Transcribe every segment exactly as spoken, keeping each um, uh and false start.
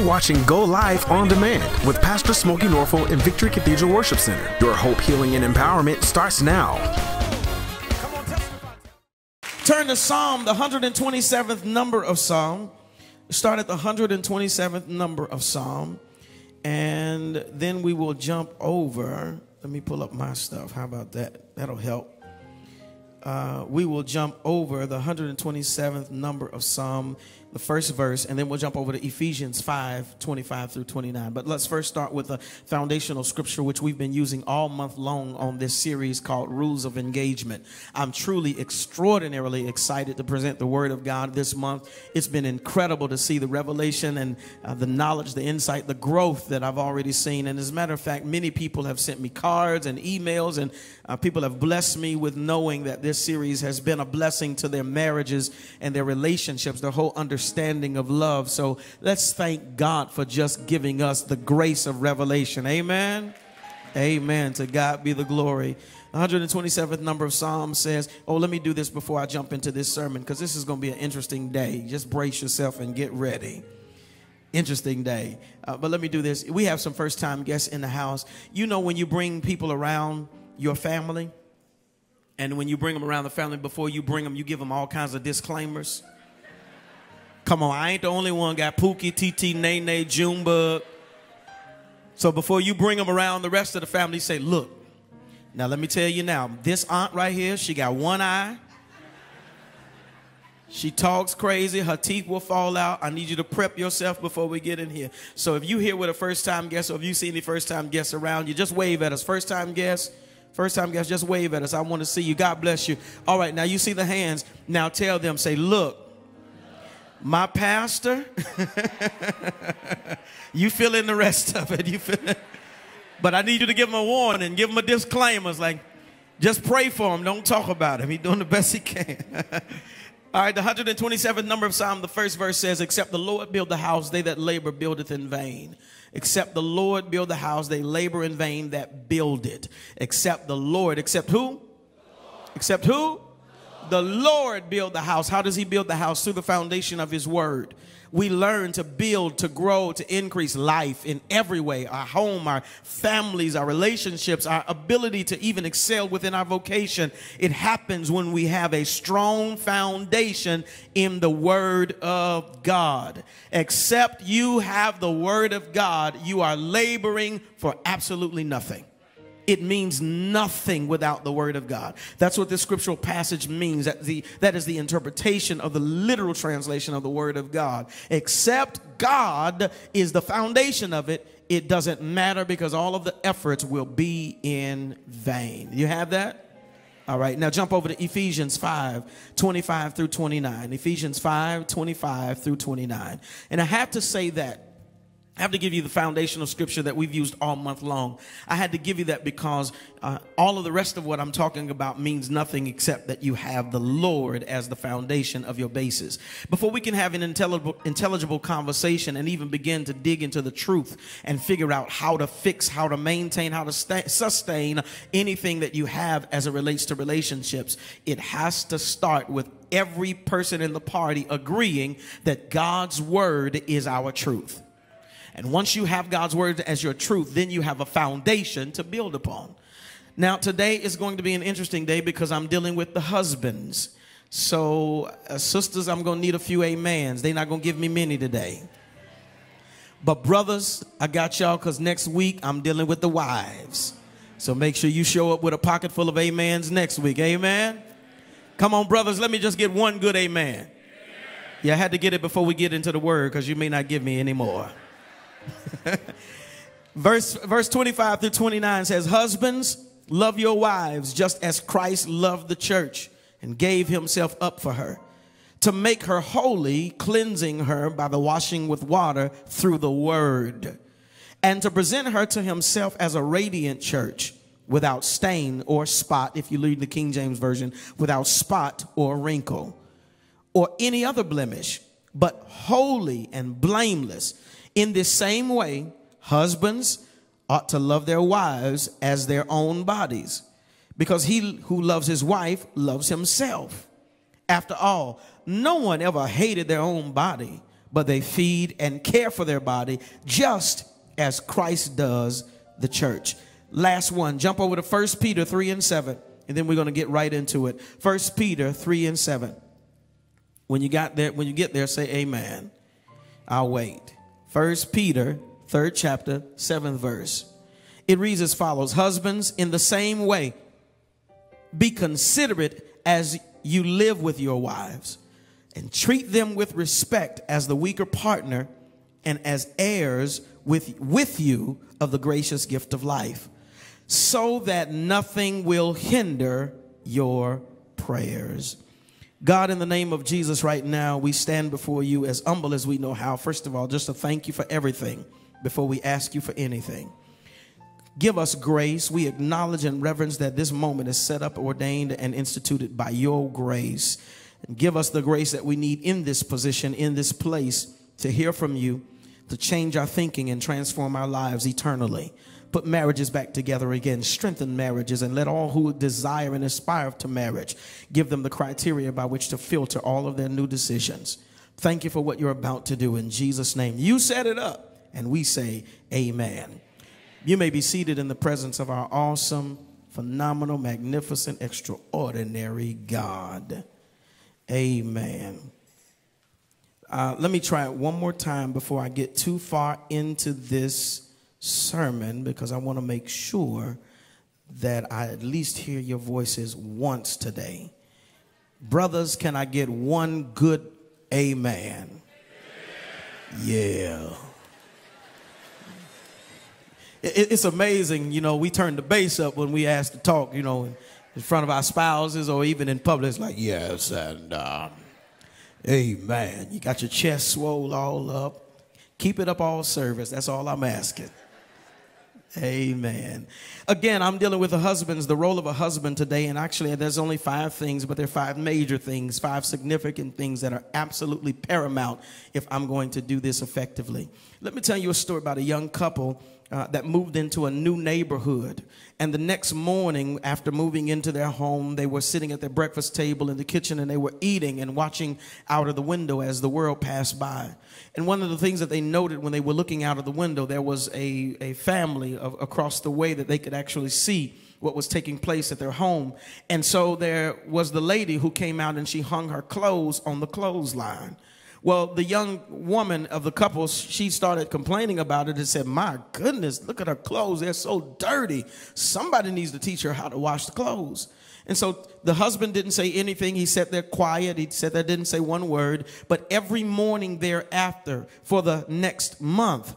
You're watching Go Live On Demand with Pastor Smokie Norful in Victory Cathedral Worship Center. Your hope, healing, and empowerment starts now. Turn to Psalm, the one hundred twenty-seventh number of Psalm. Start at the one hundred twenty-seventh number of Psalm. And then we will jump over. Let me pull up my stuff. How about that? That'll help. Uh, we will jump over the one hundred twenty-seventh number of Psalm, the first verse, and then we'll jump over to Ephesians five, twenty-five through twenty-nine. But let's first start with the foundational scripture, which we've been using all month long on this series called Rules of Engagement. I'm truly extraordinarily excited to present the Word of God this month. It's been incredible to see the revelation and uh, the knowledge, the insight, the growth that I've already seen. And as a matter of fact, many people have sent me cards and emails, and uh, people have blessed me with knowing that this This series has been a blessing to their marriages and their relationships, their whole understanding of love. So let's thank God for just giving us the grace of revelation. Amen. Amen. To God be the glory. one hundred twenty-seventh number of Psalm says, oh, let me do this before I jump into this sermon, because this is going to be an interesting day. Just brace yourself and get ready. Interesting day. Uh, but let me do this. We have some first time guests in the house. You know, when you bring people around your family, and when you bring them around the family, before you bring them, you give them all kinds of disclaimers. Come on, I ain't the only one. Got Pookie, T T, Nene, Junebug. So before you bring them around the rest of the family, say, look, now let me tell you now, this aunt right here, she got one eye. She talks crazy. Her teeth will fall out. I need you to prep yourself before we get in here. So if you're here with a first-time guest, or if you see any first-time guests around you, just wave at us. First-time guests. First time guys, just wave at us. I want to see you. God bless you. All right, now you see the hands. Now tell them, say, look, my pastor, you fill in the rest of it. You fill it. But I need you to give him a warning, give him a disclaimer. It's like, just pray for him. Don't talk about him. He's doing the best he can. All right, the one hundred twenty-seventh number of Psalm, the first verse says, except the Lord build the house, they that labor buildeth in vain. Except the Lord build the house, they labor in vain that build it. Except the Lord. Except who? Except who? The Lord build the house. How does he build the house? Through the foundation of his word. We learn to build, to grow, to increase life in every way. Our home, our families, our relationships, our ability to even excel within our vocation. It happens when we have a strong foundation in the word of God. Except you have the word of God, you are laboring for absolutely nothing. It means nothing without the word of God. That's what this scriptural passage means. That, the, that is the interpretation of the literal translation of the word of God. Except God is the foundation of it, it doesn't matter, because all of the efforts will be in vain. You have that? All right, now jump over to Ephesians five, twenty-five through twenty-nine. Ephesians five, twenty-five through twenty-nine. And I have to say that. I have to give you the foundational scripture that we've used all month long. I had to give you that because uh, all of the rest of what I'm talking about means nothing except that you have the Lord as the foundation of your basis. Before we can have an intelligible, intelligible conversation and even begin to dig into the truth and figure out how to fix, how to maintain, how to sustain anything that you have as it relates to relationships, it has to start with every person in the party agreeing that God's word is our truth. And once you have God's word as your truth, then you have a foundation to build upon. Now, today is going to be an interesting day because I'm dealing with the husbands. So, uh, sisters, I'm going to need a few amens. They're not going to give me many today. But brothers, I got y'all, because next week I'm dealing with the wives. So make sure you show up with a pocket full of amens next week. Amen? Come on, brothers, let me just get one good amen. Yeah, I had to get it before we get into the word, because you may not give me any more. verse verse twenty-five through twenty-nine says, husbands, love your wives just as Christ loved the church and gave himself up for her, to make her holy, cleansing her by the washing with water through the word, and to present her to himself as a radiant church, without stain or spot, if you read the King James Version, without spot or wrinkle or any other blemish, but holy and blameless. In this same way, husbands ought to love their wives as their own bodies, because he who loves his wife loves himself. After all, no one ever hated their own body, but they feed and care for their body just as Christ does the church. Last one, jump over to First Peter three and seven, and then we're going to get right into it. First Peter three and seven. When you got there, when you get there, say amen. I'll wait. First Peter, third chapter, seventh verse. It reads as follows: husbands, in the same way, be considerate as you live with your wives, and treat them with respect as the weaker partner and as heirs with, with you of the gracious gift of life, so that nothing will hinder your prayers. God, in the name of Jesus, right now, we stand before you as humble as we know how. First of all, just to thank you for everything before we ask you for anything. Give us grace. We acknowledge and reverence that this moment is set up, ordained, and instituted by your grace. And give us the grace that we need in this position, in this place, to hear from you, to change our thinking and transform our lives eternally. Put marriages back together again. Strengthen marriages, and let all who desire and aspire to marriage, give them the criteria by which to filter all of their new decisions. Thank you for what you're about to do in Jesus' name. You set it up, and we say amen. You may be seated in the presence of our awesome, phenomenal, magnificent, extraordinary God. Amen. Uh, let me try it one more time before I get too far into this sermon, because I want to make sure that I at least hear your voices once today. Brothers, can I get one good amen? Yeah. Yeah. It's amazing, you know, we turn the bass up when we ask to talk, you know, in front of our spouses or even in public. It's like, yes, and uh, amen. You got your chest swole all up. Keep it up all service. That's all I'm asking. Amen. Again, I'm dealing with the husbands, the role of a husband today. And actually, there's only five things, but there are five major things, five significant things that are absolutely paramount if I'm going to do this effectively. Let me tell you a story about a young couple Uh, that moved into a new neighborhood. And the next morning, after moving into their home, they were sitting at their breakfast table in the kitchen, and they were eating and watching out of the window as the world passed by. And one of the things that they noted when they were looking out of the window, there was a, a family of, across the way that they could actually see what was taking place at their home. And so there was the lady who came out, and she hung her clothes on the clothesline. Well, the young woman of the couple, she started complaining about it and said, my goodness, look at her clothes. They're so dirty. Somebody needs to teach her how to wash the clothes. And so the husband didn't say anything. He sat there quiet. He sat there, didn't say one word. But every morning thereafter, for the next month,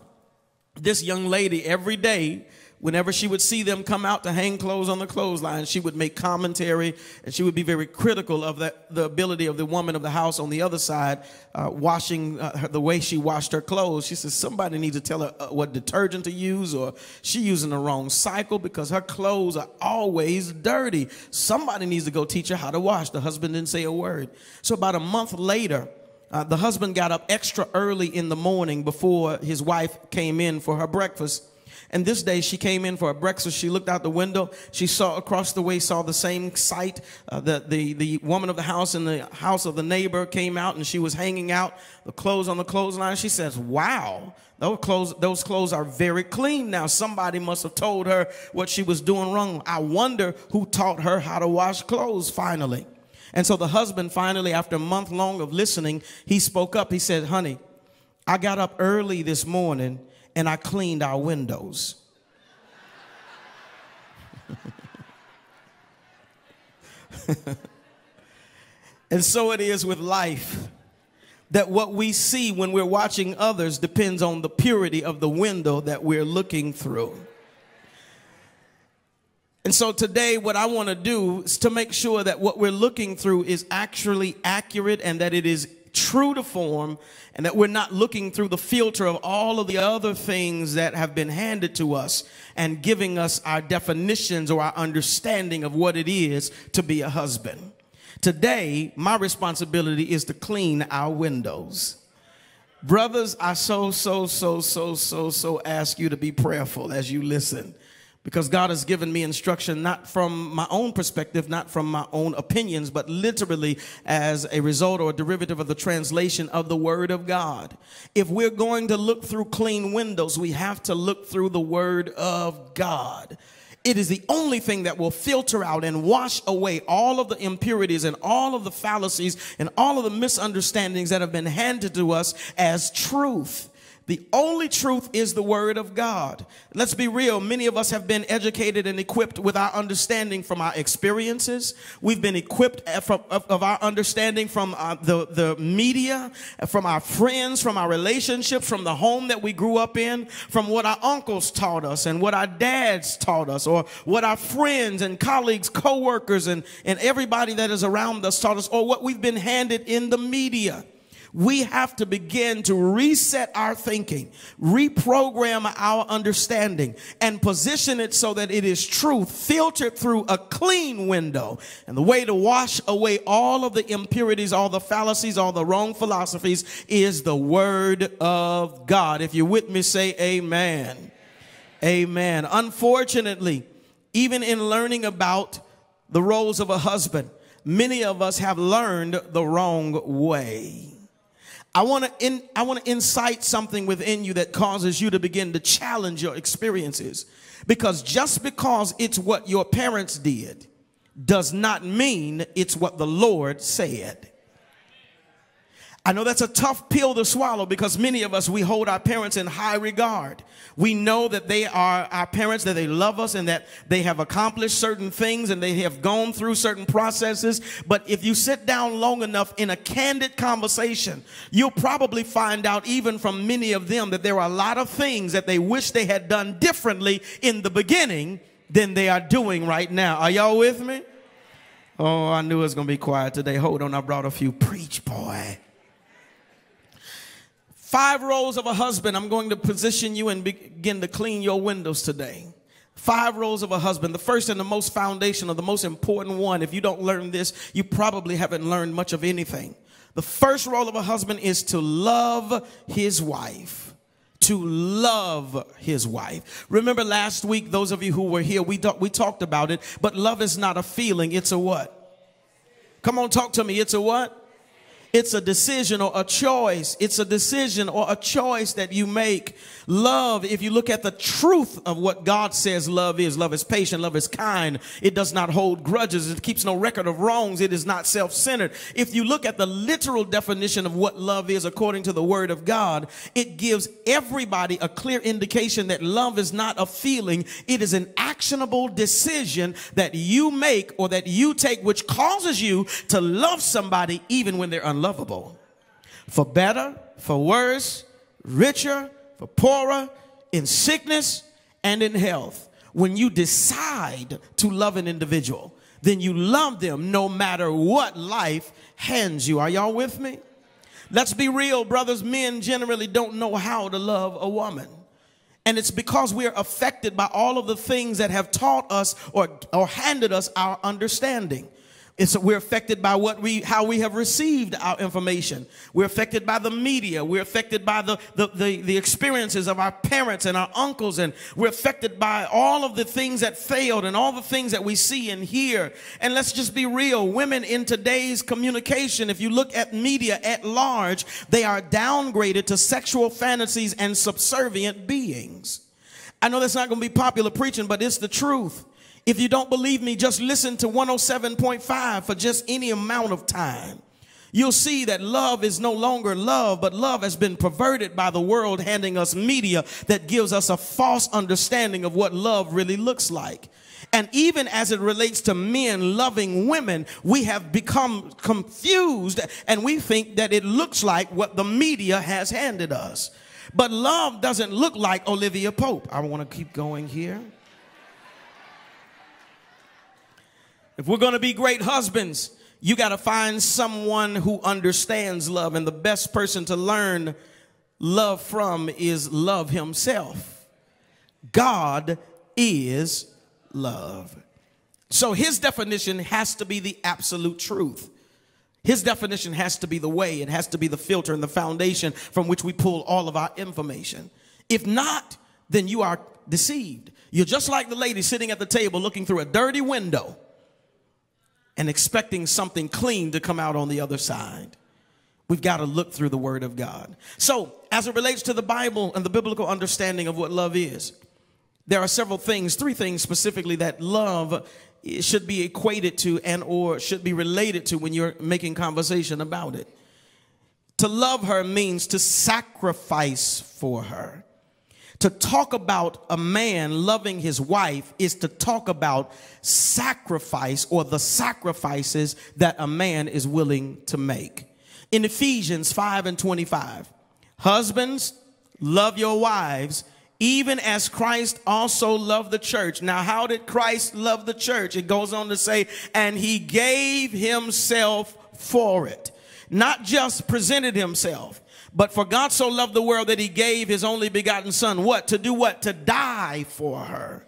this young lady, every day, whenever she would see them come out to hang clothes on the clothesline, she would make commentary, and she would be very critical of the, the ability of the woman of the house on the other side uh, washing uh, her, the way she washed her clothes. She says somebody needs to tell her uh, what detergent to use, or she using the wrong cycle because her clothes are always dirty. Somebody needs to go teach her how to wash. The husband didn't say a word. So about a month later, uh, the husband got up extra early in the morning before his wife came in for her breakfast. And this day she came in for a breakfast. She looked out the window. She saw across the way, saw the same sight. Uh, the, the, the woman of the house and the house of the neighbor came out, and she was hanging out the clothes on the clothesline. She says, wow, those clothes, those clothes are very clean now. Somebody must have told her what she was doing wrong. I wonder who taught her how to wash clothes finally. And so the husband finally, after a month long of listening, he spoke up. He said, honey, I got up early this morning and I cleaned our windows. And so it is with life, that what we see when we're watching others depends on the purity of the window that we're looking through. And so today what I want to do is to make sure that what we're looking through is actually accurate, and that it is true to form, and that we're not looking through the filter of all of the other things that have been handed to us and giving us our definitions or our understanding of what it is to be a husband. Today, my responsibility is to clean our windows. Brothers, I so, so, so, so, so, so ask you to be prayerful as you listen, because God has given me instruction not from my own perspective, not from my own opinions, but literally as a result or a derivative of the translation of the Word of God. If we're going to look through clean windows, we have to look through the Word of God. It is the only thing that will filter out and wash away all of the impurities and all of the fallacies and all of the misunderstandings that have been handed to us as truth. The only truth is the Word of God. Let's be real. Many of us have been educated and equipped with our understanding from our experiences. We've been equipped from, of, of our understanding from uh, the, the media, from our friends, from our relationships, from the home that we grew up in, from what our uncles taught us and what our dads taught us, or what our friends and colleagues, coworkers, and, and everybody that is around us taught us, or what we've been handed in the media. We have to begin to reset our thinking, reprogram our understanding, and position it so that it is truth filtered through a clean window. And the way to wash away all of the impurities, all the fallacies, all the wrong philosophies is the Word of God. If you're with me, say amen. Amen. Amen. Unfortunately, even in learning about the roles of a husband, many of us have learned the wrong way. I want to in, I want to incite something within you that causes you to begin to challenge your experiences, because just because it's what your parents did does not mean it's what the Lord said. I know that's a tough pill to swallow, because many of us, we hold our parents in high regard. We know that they are our parents, that they love us, and that they have accomplished certain things and they have gone through certain processes. But if you sit down long enough in a candid conversation, you'll probably find out even from many of them that there are a lot of things that they wish they had done differently in the beginning than they are doing right now. Are y'all with me? Oh, I knew it was going to be quiet today. Hold on, I brought a few. Preach, boy. Five roles of a husband. I'm going to position you and begin to clean your windows today. Five roles of a husband. The first and the most foundational, the most important one. If you don't learn this, you probably haven't learned much of anything. The first role of a husband is to love his wife. To love his wife. Remember last week, those of you who were here, we, we talked about it. But love is not a feeling. It's a what? Come on, talk to me. It's a what? It's a decision or a choice. It's a decision or a choice that you make. Love, if you look at the truth of what God says love is, love is patient, love is kind. It does not hold grudges. It keeps no record of wrongs. It is not self-centered. If you look at the literal definition of what love is according to the Word of God, it gives everybody a clear indication that love is not a feeling. It is an actionable decision that you make or that you take, which causes you to love somebody even when they're unlovable. Lovable, for better, for worse, richer, for poorer, in sickness and in health. When you decide to love an individual, then you love them no matter what life hands you. Are y'all with me? Let's be real, brothers. Men generally don't know how to love a woman. And it's because we're affected by all of the things that have taught us or, or handed us our understanding. It's, we're affected by what we, how we have received our information. We're affected by the media. We're affected by the, the, the, the experiences of our parents and our uncles. And we're affected by all of the things that failed and all the things that we see and hear. And let's just be real. Women in today's communication, if you look at media at large, they are downgraded to sexual fantasies and subservient beings. I know that's not going to be popular preaching, but it's the truth. If you don't believe me, just listen to one oh seven point five for just any amount of time. You'll see that love is no longer love, but love has been perverted by the world handing us media that gives us a false understanding of what love really looks like. And even as it relates to men loving women, we have become confused and we think that it looks like what the media has handed us. But love doesn't look like Olivia Pope. I want to keep going here. If we're going to be great husbands, you got to find someone who understands love. And the best person to learn love from is love himself. God is love. So his definition has to be the absolute truth. His definition has to be the way. It has to be the filter and the foundation from which we pull all of our information. If not, then you are deceived. You're just like the lady sitting at the table looking through a dirty window and expecting something clean to come out on the other side. We've got to look through the Word of God. So as it relates to the Bible and the biblical understanding of what love is, there are several things, three things specifically, that love should be equated to and or should be related to when you're making conversation about it. To love her means to sacrifice for her. To talk about a man loving his wife is to talk about sacrifice or the sacrifices that a man is willing to make. In Ephesians five and twenty-five, husbands, love your wives, even as Christ also loved the church. Now, how did Christ love the church? It goes on to say, and he gave himself for it. Not just presented himself, but for God so loved the world that he gave his only begotten son. What? To do what? To die for her.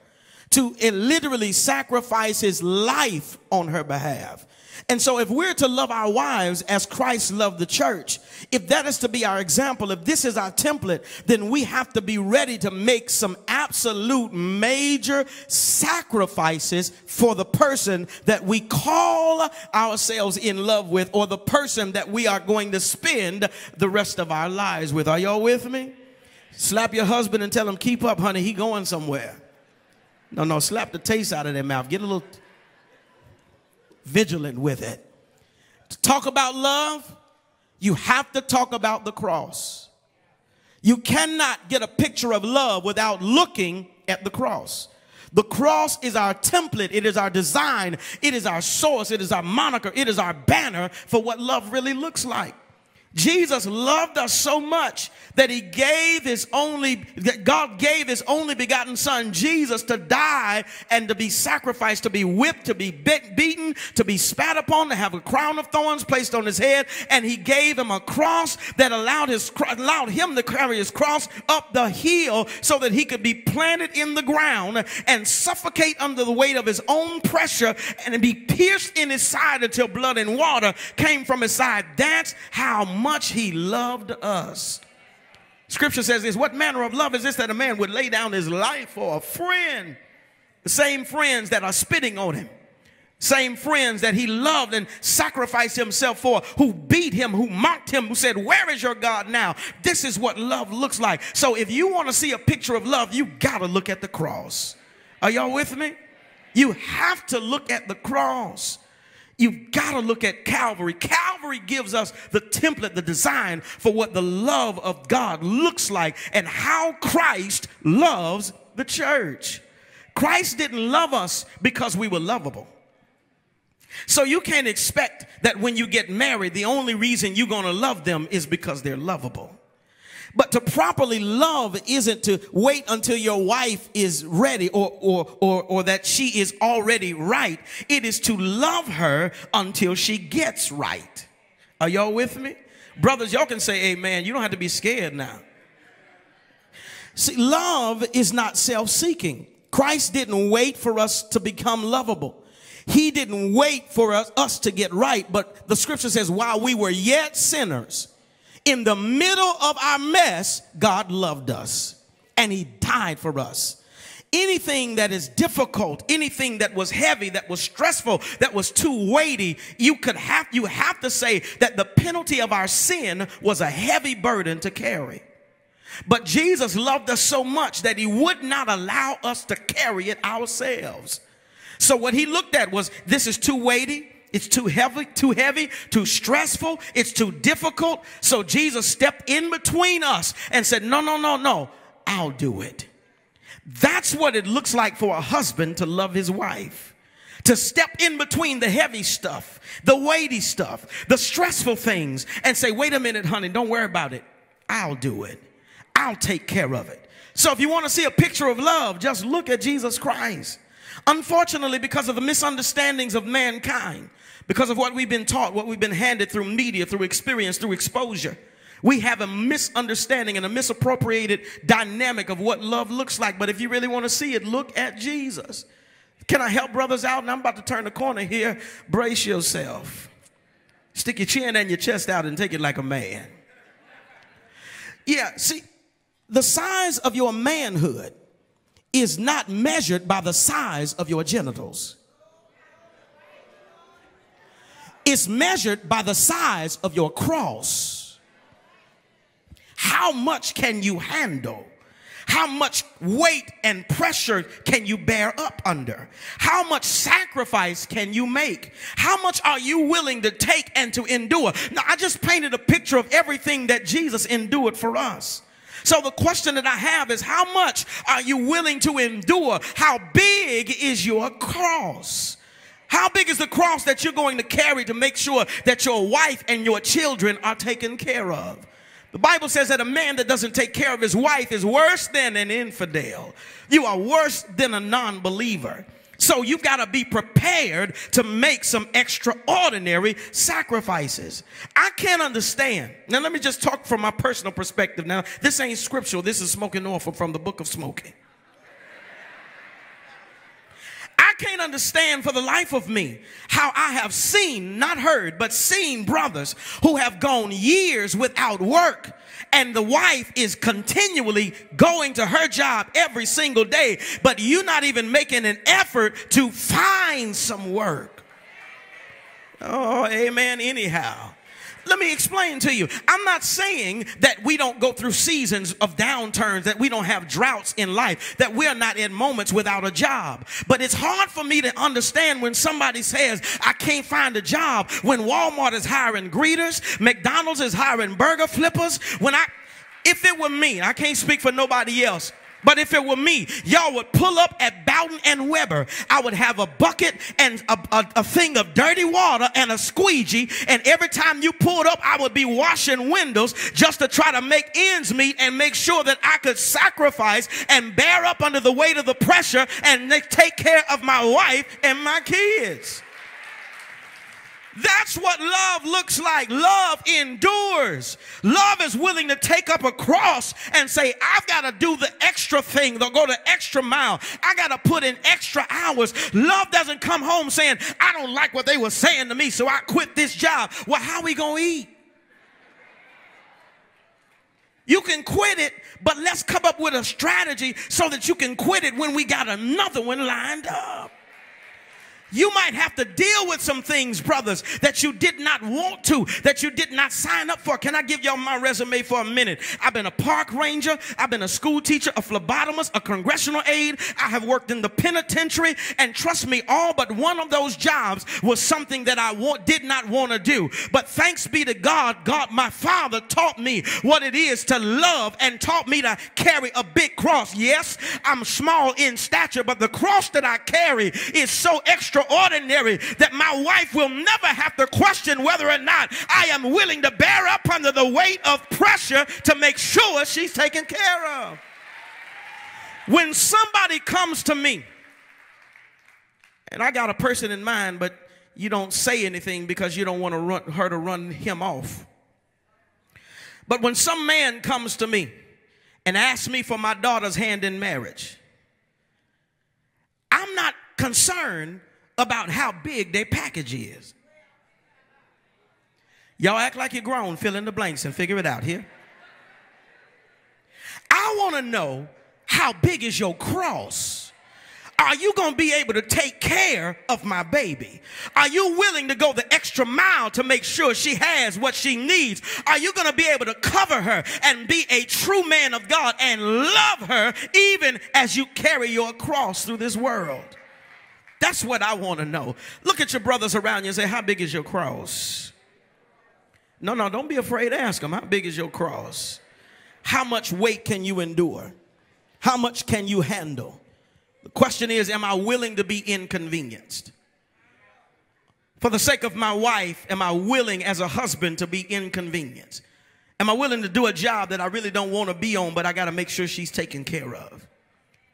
To it literally sacrifice his life on her behalf. And so if we're to love our wives as Christ loved the church, if that is to be our example, if this is our template, then we have to be ready to make some absolute major sacrifices for the person that we call ourselves in love with, or the person that we are going to spend the rest of our lives with. Are y'all with me? Slap your husband and tell him, keep up, honey, he going somewhere. No, no, slap the taste out of their mouth. Get a little vigilant with it. To talk about love, you have to talk about the cross. You cannot get a picture of love without looking at the cross. The cross is our template. It is our design. It is our source. It is our moniker. It is our banner for what love really looks like. Jesus loved us so much that he gave his only, that God gave his only begotten son, Jesus, to die and to be sacrificed, to be whipped, to be beaten, to be spat upon, to have a crown of thorns placed on his head. And he gave him a cross that allowed his, allowed him to carry his cross up the hill so that he could be planted in the ground and suffocate under the weight of his own pressure and be pierced in his side until blood and water came from his side. That's how much much he loved us. Scripture says this, what manner of love is this that a man would lay down his life for a friend? The same friends that are spitting on him, same friends that he loved and sacrificed himself for, who beat him, who mocked him, who said, where is your God now? This is what love looks like. So if you want to see a picture of love, you got to look at the cross. Are y'all with me? You have to look at the cross. You've got to look at Calvary. Calvary gives us the template, the design for what the love of God looks like and how Christ loves the church. Christ didn't love us because we were lovable. So you can't expect that when you get married, the only reason you're going to love them is because they're lovable. But to properly love isn't to wait until your wife is ready or, or, or, or that she is already right. It is to love her until she gets right. Are y'all with me? Brothers, y'all can say amen. You don't have to be scared now. See, love is not self-seeking. Christ didn't wait for us to become lovable. He didn't wait for us, us to get right. But the scripture says, while we were yet sinners, in the middle of our mess, God loved us and he died for us. Anything that is difficult, anything that was heavy, that was stressful, that was too weighty, you could have, you have to say that the penalty of our sin was a heavy burden to carry. But Jesus loved us so much that he would not allow us to carry it ourselves. So what he looked at was, this is too weighty. It's too heavy, too heavy, too stressful. It's too difficult. So Jesus stepped in between us and said, no, no, no, no, I'll do it. That's what it looks like for a husband to love his wife. To step in between the heavy stuff, the weighty stuff, the stressful things and say, wait a minute, honey, don't worry about it. I'll do it. I'll take care of it. So if you want to see a picture of love, just look at Jesus Christ. Unfortunately, because of the misunderstandings of mankind, because of what we've been taught, what we've been handed through media, through experience, through exposure, we have a misunderstanding and a misappropriated dynamic of what love looks like. But if you really want to see it, look at Jesus. Can I help brothers out? And I'm about to turn the corner here. Brace yourself. Stick your chin and your chest out and take it like a man. Yeah, see, The size of your manhood is not measured by the size of your genitals. It's measured by the size of your cross. How much can you handle? How much weight and pressure can you bear up under? How much sacrifice can you make? How much are you willing to take and to endure? Now, I just painted a picture of everything that Jesus endured for us. So the question that I have is, how much are you willing to endure? How big is your cross? How big is the cross that you're going to carry to make sure that your wife and your children are taken care of? The Bible says that a man that doesn't take care of his wife is worse than an infidel. You are worse than a non-believer. So you've got to be prepared to make some extraordinary sacrifices. I can't understand. Now let me just talk from my personal perspective. Now this ain't scriptural. This is Smokie Norful from the book of Smokie. I can't understand for the life of me how I have seen, not heard, but seen brothers who have gone years without work, and the wife is continually going to her job every single day, but you're not even making an effort to find some work. Oh, amen, anyhow. Let me explain to you. I'm not saying that we don't go through seasons of downturns, that we don't have droughts in life, that we're not in moments without a job. But it's hard for me to understand when somebody says, I can't find a job, when Walmart is hiring greeters, McDonald's is hiring burger flippers. When I, if it were me, I can't speak for nobody else, but if it were me, y'all would pull up at Bowden and Weber. I would have a bucket and a, a, a thing of dirty water and a squeegee. And every time you pulled up, I would be washing windows just to try to make ends meet and make sure that I could sacrifice and bear up under the weight of the pressure and take care of my wife and my kids. That's what love looks like. Love endures. Love is willing to take up a cross and say, I've got to do the extra thing. They'll go the extra mile. I got to put in extra hours. Love doesn't come home saying, I don't like what they were saying to me, so I quit this job. Well, how we going to eat? You can quit it, but let's come up with a strategy so that you can quit it when we got another one lined up. You might have to deal with some things, brothers, that you did not want to, that you did not sign up for. Can I give y'all my resume for a minute? I've been a park ranger. I've been a school teacher, a phlebotomist, a congressional aide. I have worked in the penitentiary. And trust me, all but one of those jobs was something that I want, did not want to do. But thanks be to God, God, my Father, taught me what it is to love and taught me to carry a big cross. Yes, I'm small in stature, but the cross that I carry is so extra. Extraordinary that my wife will never have to question whether or not I am willing to bear up under the weight of pressure to make sure she's taken care of. When somebody comes to me, and I got a person in mind, but you don't say anything because you don't want to run, her to run him off. But when some man comes to me and asks me for my daughter's hand in marriage, I'm not concerned about how big their package is. Y'all act like you're grown, fill in the blanks and figure it out here. I want to know, how big is your cross? Are you going to be able to take care of my baby? Are you willing to go the extra mile to make sure she has what she needs? Are you going to be able to cover her and be a true man of God and love her even as you carry your cross through this world? That's what I want to know. Look at your brothers around you and say, how big is your cross? No, no, don't be afraid. Ask them, how big is your cross? How much weight can you endure? How much can you handle? The question is, am I willing to be inconvenienced? For the sake of my wife, am I willing as a husband to be inconvenienced? Am I willing to do a job that I really don't want to be on, but I got to make sure she's taken care of?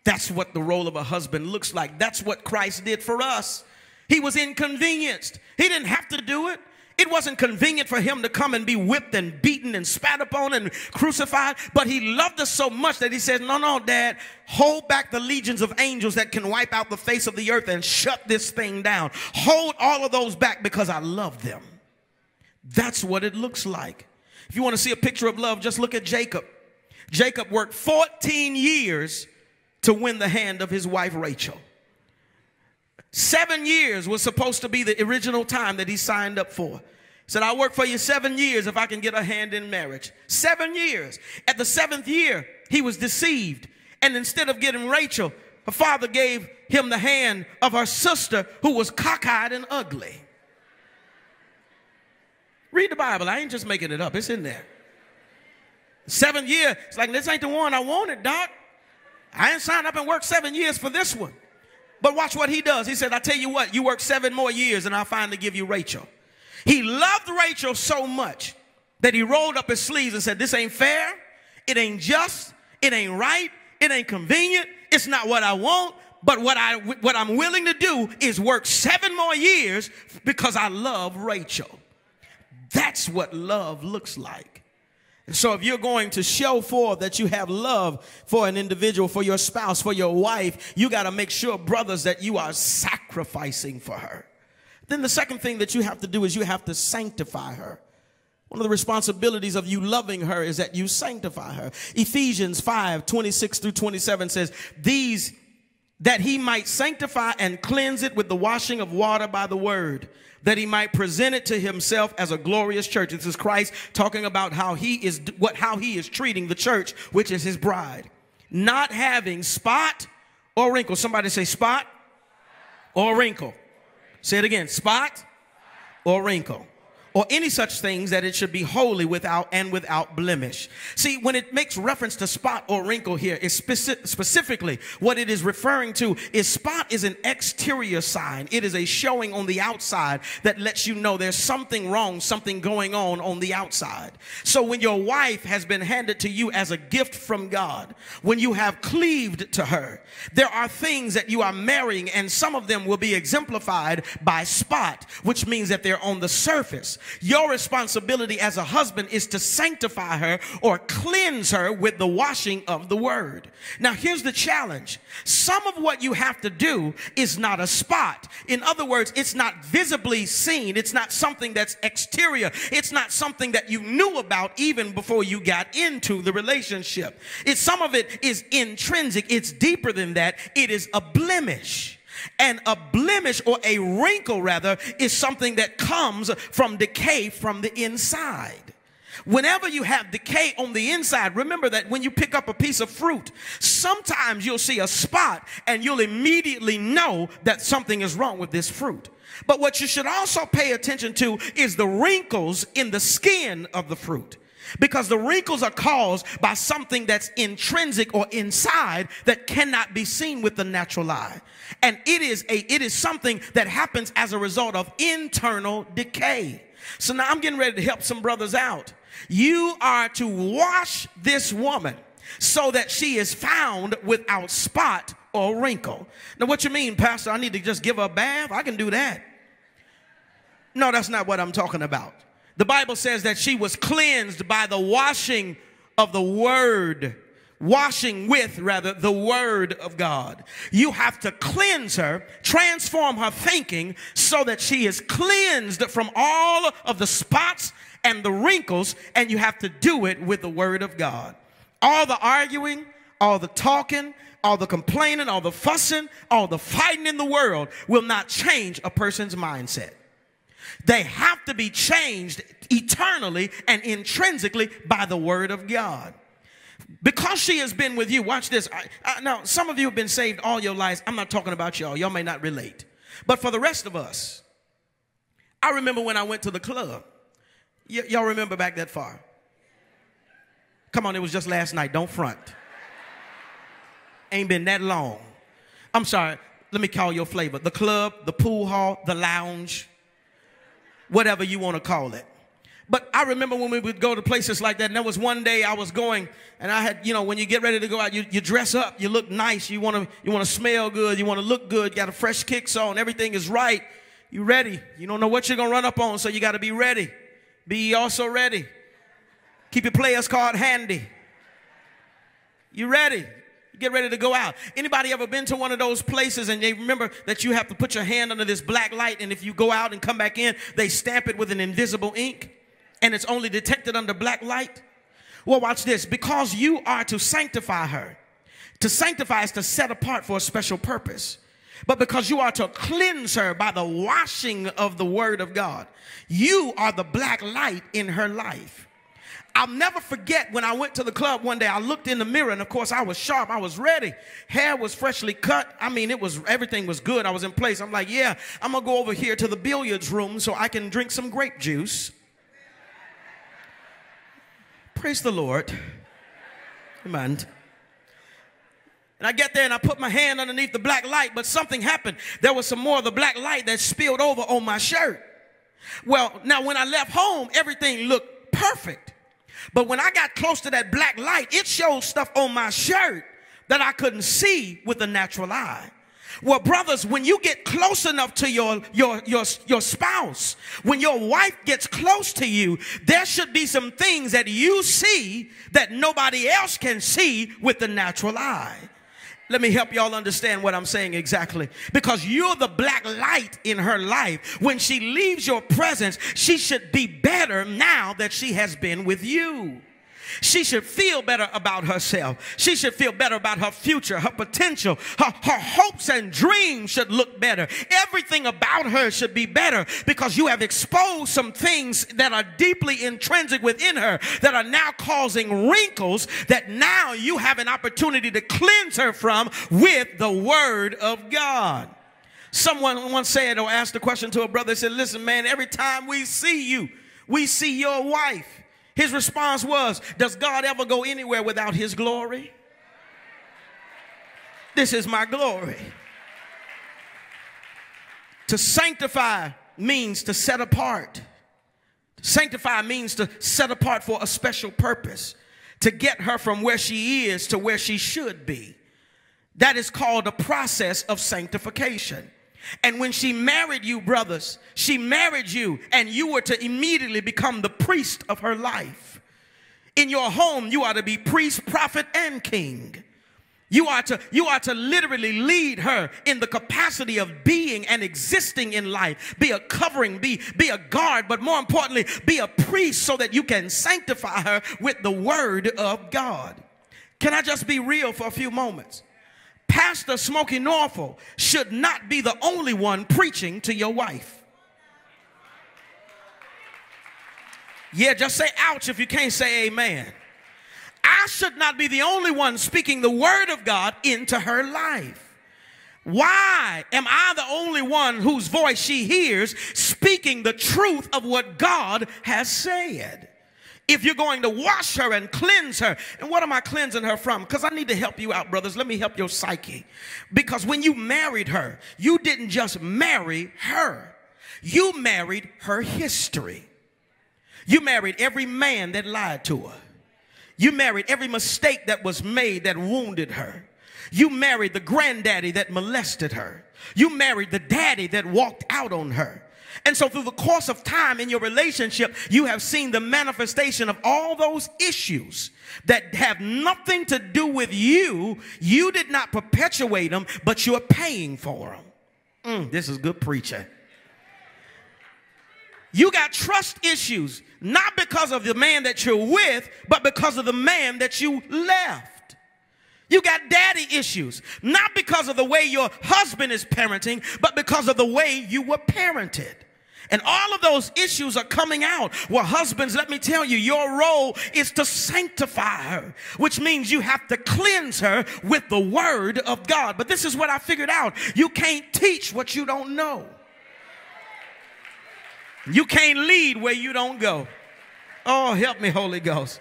That's what the role of a husband looks like. That's what Christ did for us. He was inconvenienced. He didn't have to do it. It wasn't convenient for him to come and be whipped and beaten and spat upon and crucified. But he loved us so much that he said, no, no, Dad, hold back the legions of angels that can wipe out the face of the earth and shut this thing down. Hold all of those back because I love them. That's what it looks like. If you want to see a picture of love, just look at Jacob. Jacob worked fourteen years to win the hand of his wife Rachel. Seven years was supposed to be the original time that he signed up for. He said, I'll work for you seven years if I can get a hand in marriage. Seven years. At the seventh year, he was deceived. And instead of getting Rachel, her father gave him the hand of her sister who was cockeyed and ugly. Read the Bible. I ain't just making it up. It's in there. Seventh year, it's like, this ain't the one I wanted, doc. I ain't signed up and worked seven years for this one. But watch what he does. He said, I tell you what, you work seven more years and I'll finally give you Rachel. He loved Rachel so much that he rolled up his sleeves and said, this ain't fair. It ain't just. It ain't right. It ain't convenient. It's not what I want. But what, I, what I'm willing to do is work seven more years because I love Rachel. That's what love looks like. And so if you're going to show forth that you have love for an individual, for your spouse, for your wife, you got to make sure, brothers, that you are sacrificing for her. Then the second thing that you have to do is you have to sanctify her. One of the responsibilities of you loving her is that you sanctify her. Ephesians five, twenty-six through twenty-seven says, these that he might sanctify and cleanse it with the washing of water by the word, that he might present it to himself as a glorious church. This is Christ talking about how he is what how he is treating the church, which is his bride, not having spot or wrinkle. Somebody say spot or wrinkle. Say it again, spot or wrinkle, or any such things, that it should be holy without and without blemish. See, when it makes reference to spot or wrinkle here, it's speci specifically what it is referring to is spot is an exterior sign. It is a showing on the outside that lets you know there's something wrong, something going on on the outside. So when your wife has been handed to you as a gift from God, when you have cleaved to her, there are things that you are marrying, and some of them will be exemplified by spot, which means that they're on the surface. Your responsibility as a husband is to sanctify her or cleanse her with the washing of the word. Now, here's the challenge. Some of what you have to do is not a spot. In other words, it's not visibly seen. It's not something that's exterior. It's not something that you knew about even before you got into the relationship. It's, some of it is intrinsic. It's deeper than that. It is a blemish. And a blemish, or a wrinkle rather, is something that comes from decay from the inside. Whenever you have decay on the inside, remember that when you pick up a piece of fruit, sometimes you'll see a spot and you'll immediately know that something is wrong with this fruit. But what you should also pay attention to is the wrinkles in the skin of the fruit. Because the wrinkles are caused by something that's intrinsic or inside that cannot be seen with the natural eye. And it is, a, it is something that happens as a result of internal decay. So now I'm getting ready to help some brothers out. You are to wash this woman so that she is found without spot or wrinkle. Now what you mean, Pastor? I need to just give her a bath? I can do that. No, that's not what I'm talking about. The Bible says that she was cleansed by the washing of the word. Washing with, rather, the word of God. You have to cleanse her, transform her thinking so that she is cleansed from all of the spots and the wrinkles, and you have to do it with the word of God. All the arguing, all the talking, all the complaining, all the fussing, all the fighting in the world will not change a person's mindset. They have to be changed eternally and intrinsically by the word of God. Because she has been with you, watch this. I, I, now, some of you have been saved all your lives. I'm not talking about y'all. Y'all may not relate. But for the rest of us, I remember when I went to the club. Y'all remember back that far? Come on, it was just last night. Don't front. Ain't been that long. I'm sorry. Let me call your flavor. The club, the pool hall, the lounge. Whatever you want to call it. But I remember when we would go to places like that, and there was one day I was going, and I had, you know, when you get ready to go out, you, you dress up, you look nice, you want to you want to smell good, you want to look good, you got a fresh kicks on, everything is right, you ready. You don't know what you're going to run up on, so you got to be ready. Be also ready. Keep your player's card handy. You ready. Get ready to go out. Anybody ever been to one of those places and they remember that you have to put your hand under this black light, and if you go out and come back in, they stamp it with an invisible ink and it's only detected under black light? Well, watch this. Because you are to sanctify her. To sanctify is to set apart for a special purpose. But because you are to cleanse her by the washing of the word of God, you are the black light in her life. I'll never forget when I went to the club one day, I looked in the mirror, and of course I was sharp, I was ready. Hair was freshly cut. I mean, it was, everything was good. I was in place. I'm like, yeah, I'm gonna go over here to the billiards room so I can drink some grape juice. Praise the Lord. Amen. And I get there and I put my hand underneath the black light, but something happened. There was some more of the black light that spilled over on my shirt. Well, now when I left home, everything looked perfect. But when I got close to that black light, it showed stuff on my shirt that I couldn't see with the natural eye. Well, brothers, when you get close enough to your, your, your, your spouse, when your wife gets close to you, there should be some things that you see that nobody else can see with the natural eye. Let me help y'all understand what I'm saying exactly. Because you're the black light in her life. When she leaves your presence, she should be better now that she has been with you. She should feel better about herself. She should feel better about her future, her potential. Her, her hopes and dreams should look better. Everything about her should be better because you have exposed some things that are deeply intrinsic within her that are now causing wrinkles that now you have an opportunity to cleanse her from with the word of God. Someone once said or asked a question to a brother, said, listen, man, every time we see you, we see your wife. His response was, does God ever go anywhere without his glory? This is my glory. To sanctify means to set apart. Sanctify means to set apart for a special purpose. To get her from where she is to where she should be. That is called a process of sanctification. And when she married you, brothers, she married you, and you were to immediately become the priest of her life. In your home, you are to be priest, prophet, and king. You are to, you are to literally lead her in the capacity of being and existing in life. Be a covering, be, be a guard, but more importantly, be a priest so that you can sanctify her with the word of God. Can I just be real for a few moments? Pastor Smokie Norful should not be the only one preaching to your wife. Yeah, just say ouch if you can't say amen. I should not be the only one speaking the word of God into her life. Why am I the only one whose voice she hears speaking the truth of what God has said? If you're going to wash her and cleanse her, and what am I cleansing her from? Because I need to help you out, brothers. Let me help your psyche. Because when you married her, you didn't just marry her. You married her history. You married every man that lied to her. You married every mistake that was made that wounded her. You married the granddaddy that molested her. You married the daddy that walked out on her. And so through the course of time in your relationship, you have seen the manifestation of all those issues that have nothing to do with you. You did not perpetuate them, but you are paying for them. Mm, this is good preaching. You got trust issues, not because of the man that you're with, but because of the man that you left. You got daddy issues, not because of the way your husband is parenting, but because of the way you were parented. And all of those issues are coming out. Well, husbands, let me tell you, your role is to sanctify her, which means you have to cleanse her with the word of God. But this is what I figured out. You can't teach what you don't know. You can't lead where you don't go. Oh, help me, Holy Ghost.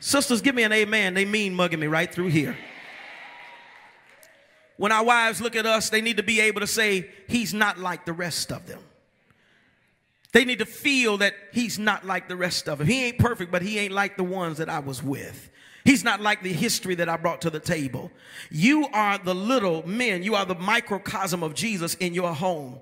Sisters, give me an amen. They mean mugging me right through here. When our wives look at us, they need to be able to say, he's not like the rest of them. They need to feel that he's not like the rest of them. He ain't perfect, but he ain't like the ones that I was with. He's not like the history that I brought to the table. You are the little men. You are the microcosm of Jesus in your home.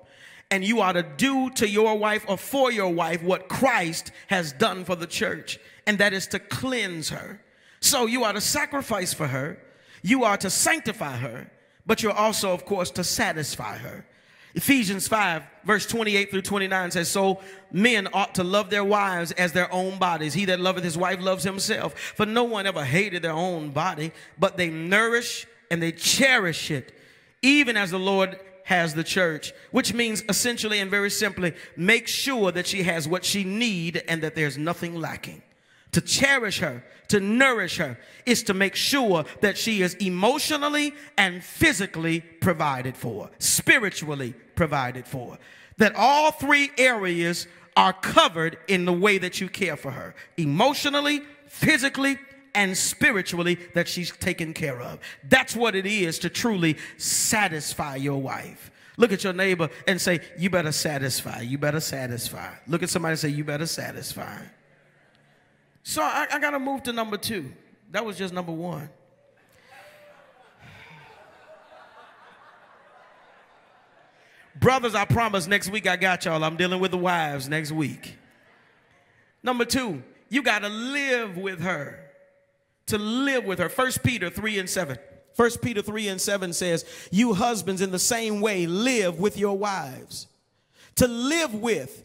And you are to do to your wife or for your wife what Christ has done for the church. And that is to cleanse her. So you are to sacrifice for her. You are to sanctify her. But you're also, of course, to satisfy her. Ephesians five, verse twenty-eight through twenty-nine says, so men ought to love their wives as their own bodies. He that loveth his wife loves himself. For no one ever hated their own body, but they nourish and they cherish it, even as the Lord has the church, which means essentially and very simply, make sure that she has what she needs and that there's nothing lacking. To cherish her, to nourish her, is to make sure that she is emotionally and physically provided for, spiritually provided for. That all three areas are covered in the way that you care for her. Emotionally, physically, and spiritually, that she's taken care of. That's what it is to truly satisfy your wife. Look at your neighbor and say, you better satisfy, you better satisfy. Look at somebody and say, you better satisfy. So I, I got to move to number two. That was just number one. Brothers, I promise next week I got y'all. I'm dealing with the wives next week. Number two, you got to live with her. To live with her. First Peter three and seven. First Peter three and seven says, you husbands in the same way live with your wives. To live with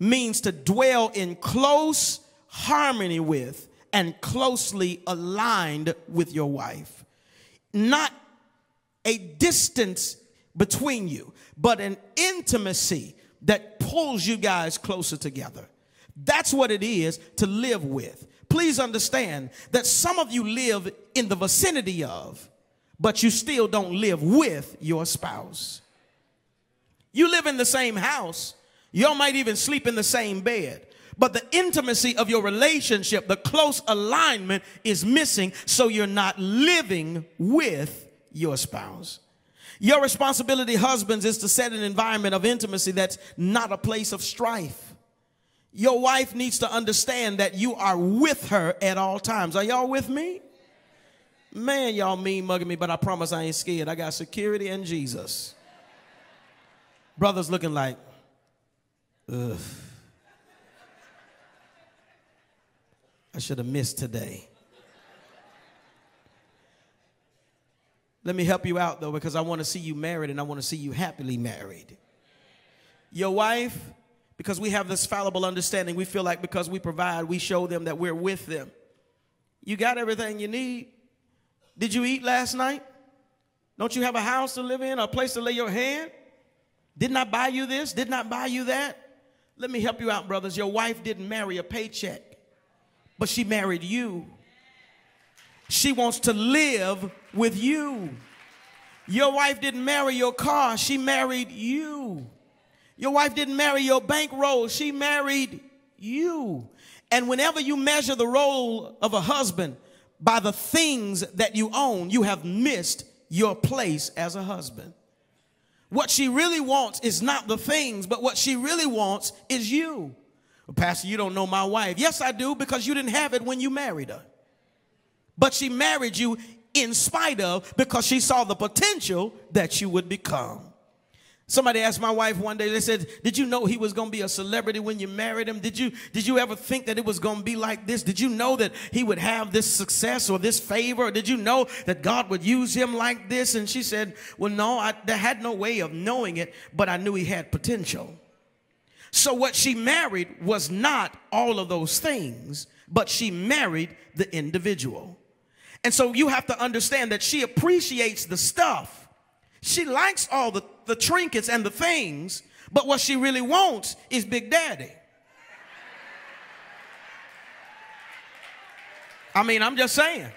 means to dwell in close harmony with and closely aligned with your wife. Not a distance between you, but an intimacy that pulls you guys closer together. That's what it is to live with. Please understand that some of you live in the vicinity of, but you still don't live with your spouse. You live in the same house. Y'all might even sleep in the same bed. But the intimacy of your relationship, the close alignment is missing, so you're not living with your spouse. Your responsibility, husbands, is to set an environment of intimacy that's not a place of strife. Your wife needs to understand that you are with her at all times. Are y'all with me? Man, y'all mean mugging me, but I promise I ain't scared. I got security and Jesus. Brothers looking like, ugh. I should have missed today. Let me help you out, though, because I want to see you married and I want to see you happily married. Your wife, because we have this fallible understanding, we feel like because we provide, we show them that we're with them. You got everything you need. Did you eat last night? Don't you have a house to live in, a place to lay your head? Didn't I buy you this? Didn't I buy you that? Let me help you out, brothers. Your wife didn't marry a paycheck. But she married you. She wants to live with you. Your wife didn't marry your car. She married you. Your wife didn't marry your bankroll. She married you. And whenever you measure the role of a husband by the things that you own, you have missed your place as a husband. What she really wants is not the things, but what she really wants is you. Pastor, you don't know my wife. Yes, I do, because you didn't have it when you married her. But she married you in spite of, because she saw the potential that you would become. Somebody asked my wife one day, they said, did you know he was going to be a celebrity when you married him? Did you, did you ever think that it was going to be like this? Did you know that he would have this success or this favor? Or did you know that God would use him like this? And she said, well, no, I there had no way of knowing it, but I knew he had potential. So what she married was not all of those things, but she married the individual. And so you have to understand that she appreciates the stuff. She likes all the, the trinkets and the things, but what she really wants is Big Daddy. I mean, I'm just saying.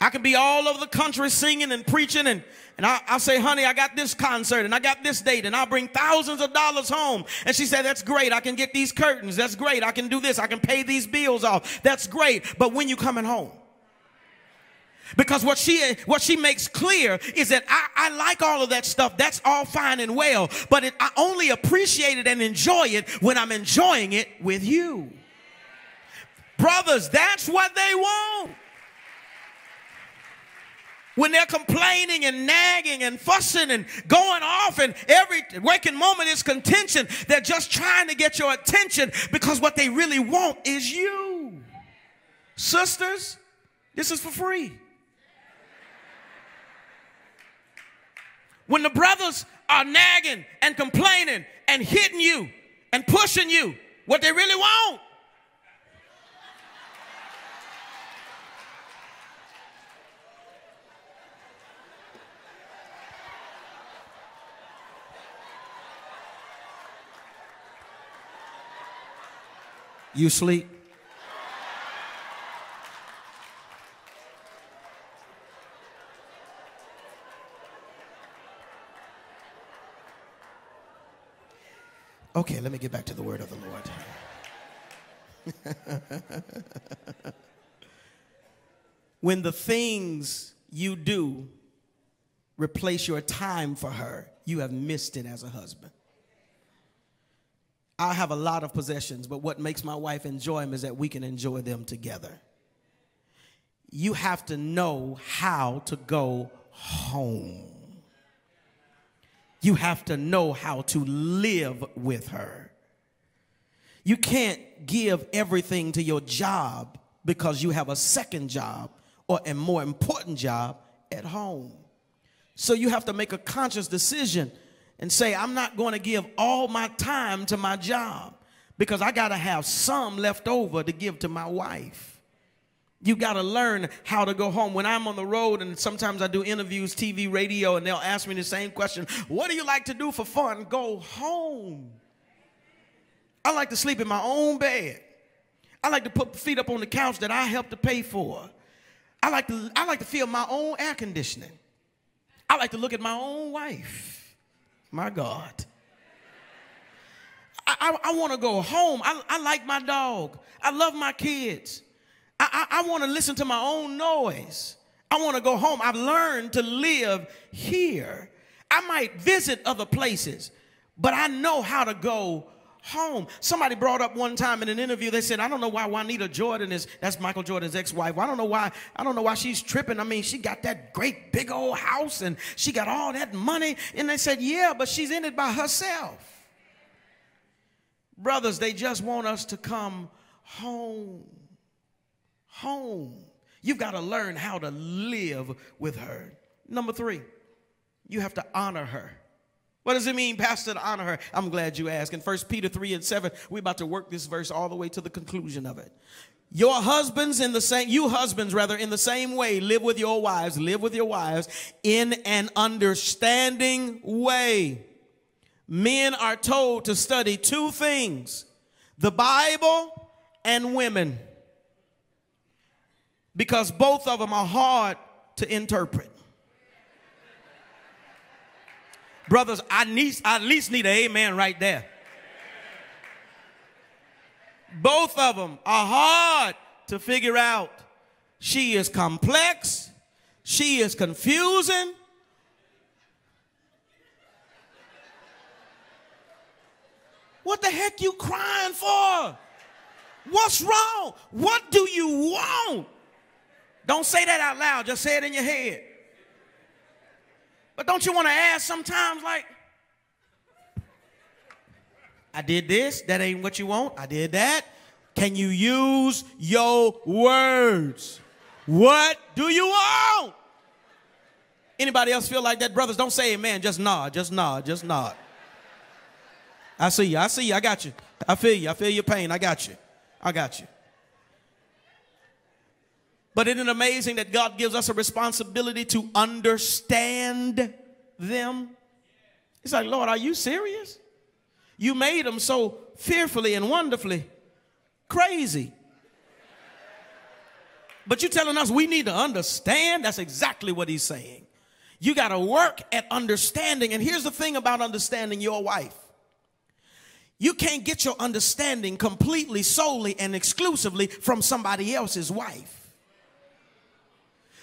I can be all over the country singing and preaching, and, and I, I'll say, honey, I got this concert, and I got this date, and I'll bring thousands of dollars home. And she said, that's great. I can get these curtains. That's great. I can do this. I can pay these bills off. That's great. But when you coming home? Because what she, what she makes clear is that I, I like all of that stuff. That's all fine and well, but it, I only appreciate it and enjoy it when I'm enjoying it with you. Brothers, that's what they want. When they're complaining and nagging and fussing and going off, and every waking moment is contention, they're just trying to get your attention, because what they really want is you. Sisters, this is for free. When the brothers are nagging and complaining and hitting you and pushing you, what they really want you sleep. Okay, let me get back to the word of the Lord. When the things you do replace your time for her, you have missed it as a husband. I have a lot of possessions, but what makes my wife enjoy them is that we can enjoy them together. You have to know how to go home. You have to know how to live with her. You can't give everything to your job because you have a second job or a more important job at home. So you have to make a conscious decision and say, I'm not going to give all my time to my job because I got to have some left over to give to my wife. You got to learn how to go home. When I'm on the road, and sometimes I do interviews, T V, radio, and they'll ask me the same question. What do you like to do for fun? Go home. I like to sleep in my own bed. I like to put feet up on the couch that I helped to pay for. I like to, I like to feel my own air conditioning. I like to look at my own wife. My God. I, I, I want to go home. I, I like my dog. I love my kids. I, I, I want to listen to my own noise. I want to go home. I've learned to live here. I might visit other places, but I know how to go home. Somebody brought up one time in an interview, they said, I don't know why Juanita Jordan is, that's Michael Jordan's ex-wife. I don't know why, I don't know why she's tripping. I mean, she got that great big old house and she got all that money. And they said, yeah, but she's in it by herself. Brothers, they just want us to come home. Home. You've got to learn how to live with her. Number three, you have to honor her. What does it mean, Pastor, to honor her? I'm glad you asked. In First Peter three and seven, we're about to work this verse all the way to the conclusion of it. Your husbands in the same, you husbands rather, in the same way, live with your wives, live with your wives in an understanding way. Men are told to study two things, the Bible and women. Because both of them are hard to interpret. Brothers, I, need, I at least need an amen right there. Both of them are hard to figure out. She is complex. She is confusing. What the heck you crying for? What's wrong? What do you want? Don't say that out loud. Just say it in your head. But don't you want to ask sometimes, like, I did this. That ain't what you want. I did that. Can you use your words? What do you want? Anybody else feel like that? Brothers, don't say amen. Just nod. Just nod. Just nod. I see you. I see you. I got you. I feel you. I feel your pain. I got you. I got you. But isn't it amazing that God gives us a responsibility to understand them? It's like, Lord, are you serious? You made them so fearfully and wonderfully crazy. But you're telling us we need to understand? That's exactly what he's saying. You got to work at understanding. And here's the thing about understanding your wife. You can't get your understanding completely, solely, and exclusively from somebody else's wife.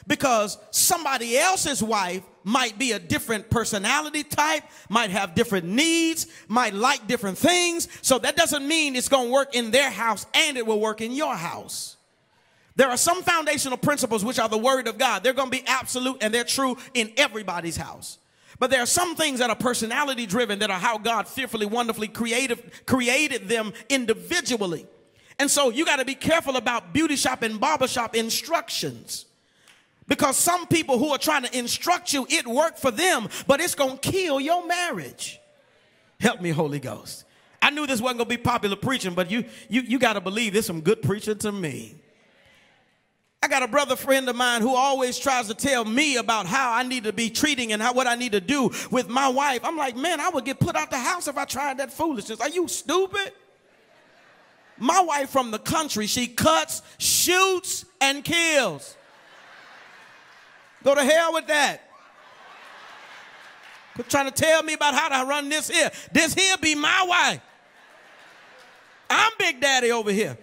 Because somebody else's wife might be a different personality type, might have different needs, might like different things. So that doesn't mean it's going to work in their house and it will work in your house. There are some foundational principles which are the word of God. They're going to be absolute and they're true in everybody's house. But there are some things that are personality driven, that are how God fearfully, wonderfully creative, created them individually. And so you got to be careful about beauty shop and barbershop instructions. Because some people who are trying to instruct you, it worked for them, but it's going to kill your marriage. Help me, Holy Ghost. I knew this wasn't going to be popular preaching, but you, you, you got to believe there's some good preaching to me. I got a brother friend of mine who always tries to tell me about how I need to be treating and how, what I need to do with my wife. I'm like, man, I would get put out the house if I tried that foolishness. Are you stupid? My wife from the country, she cuts, shoots, and kills. Go to hell with that. Quit trying to tell me about how to run this here. This here be my wife. I'm Big Daddy over here.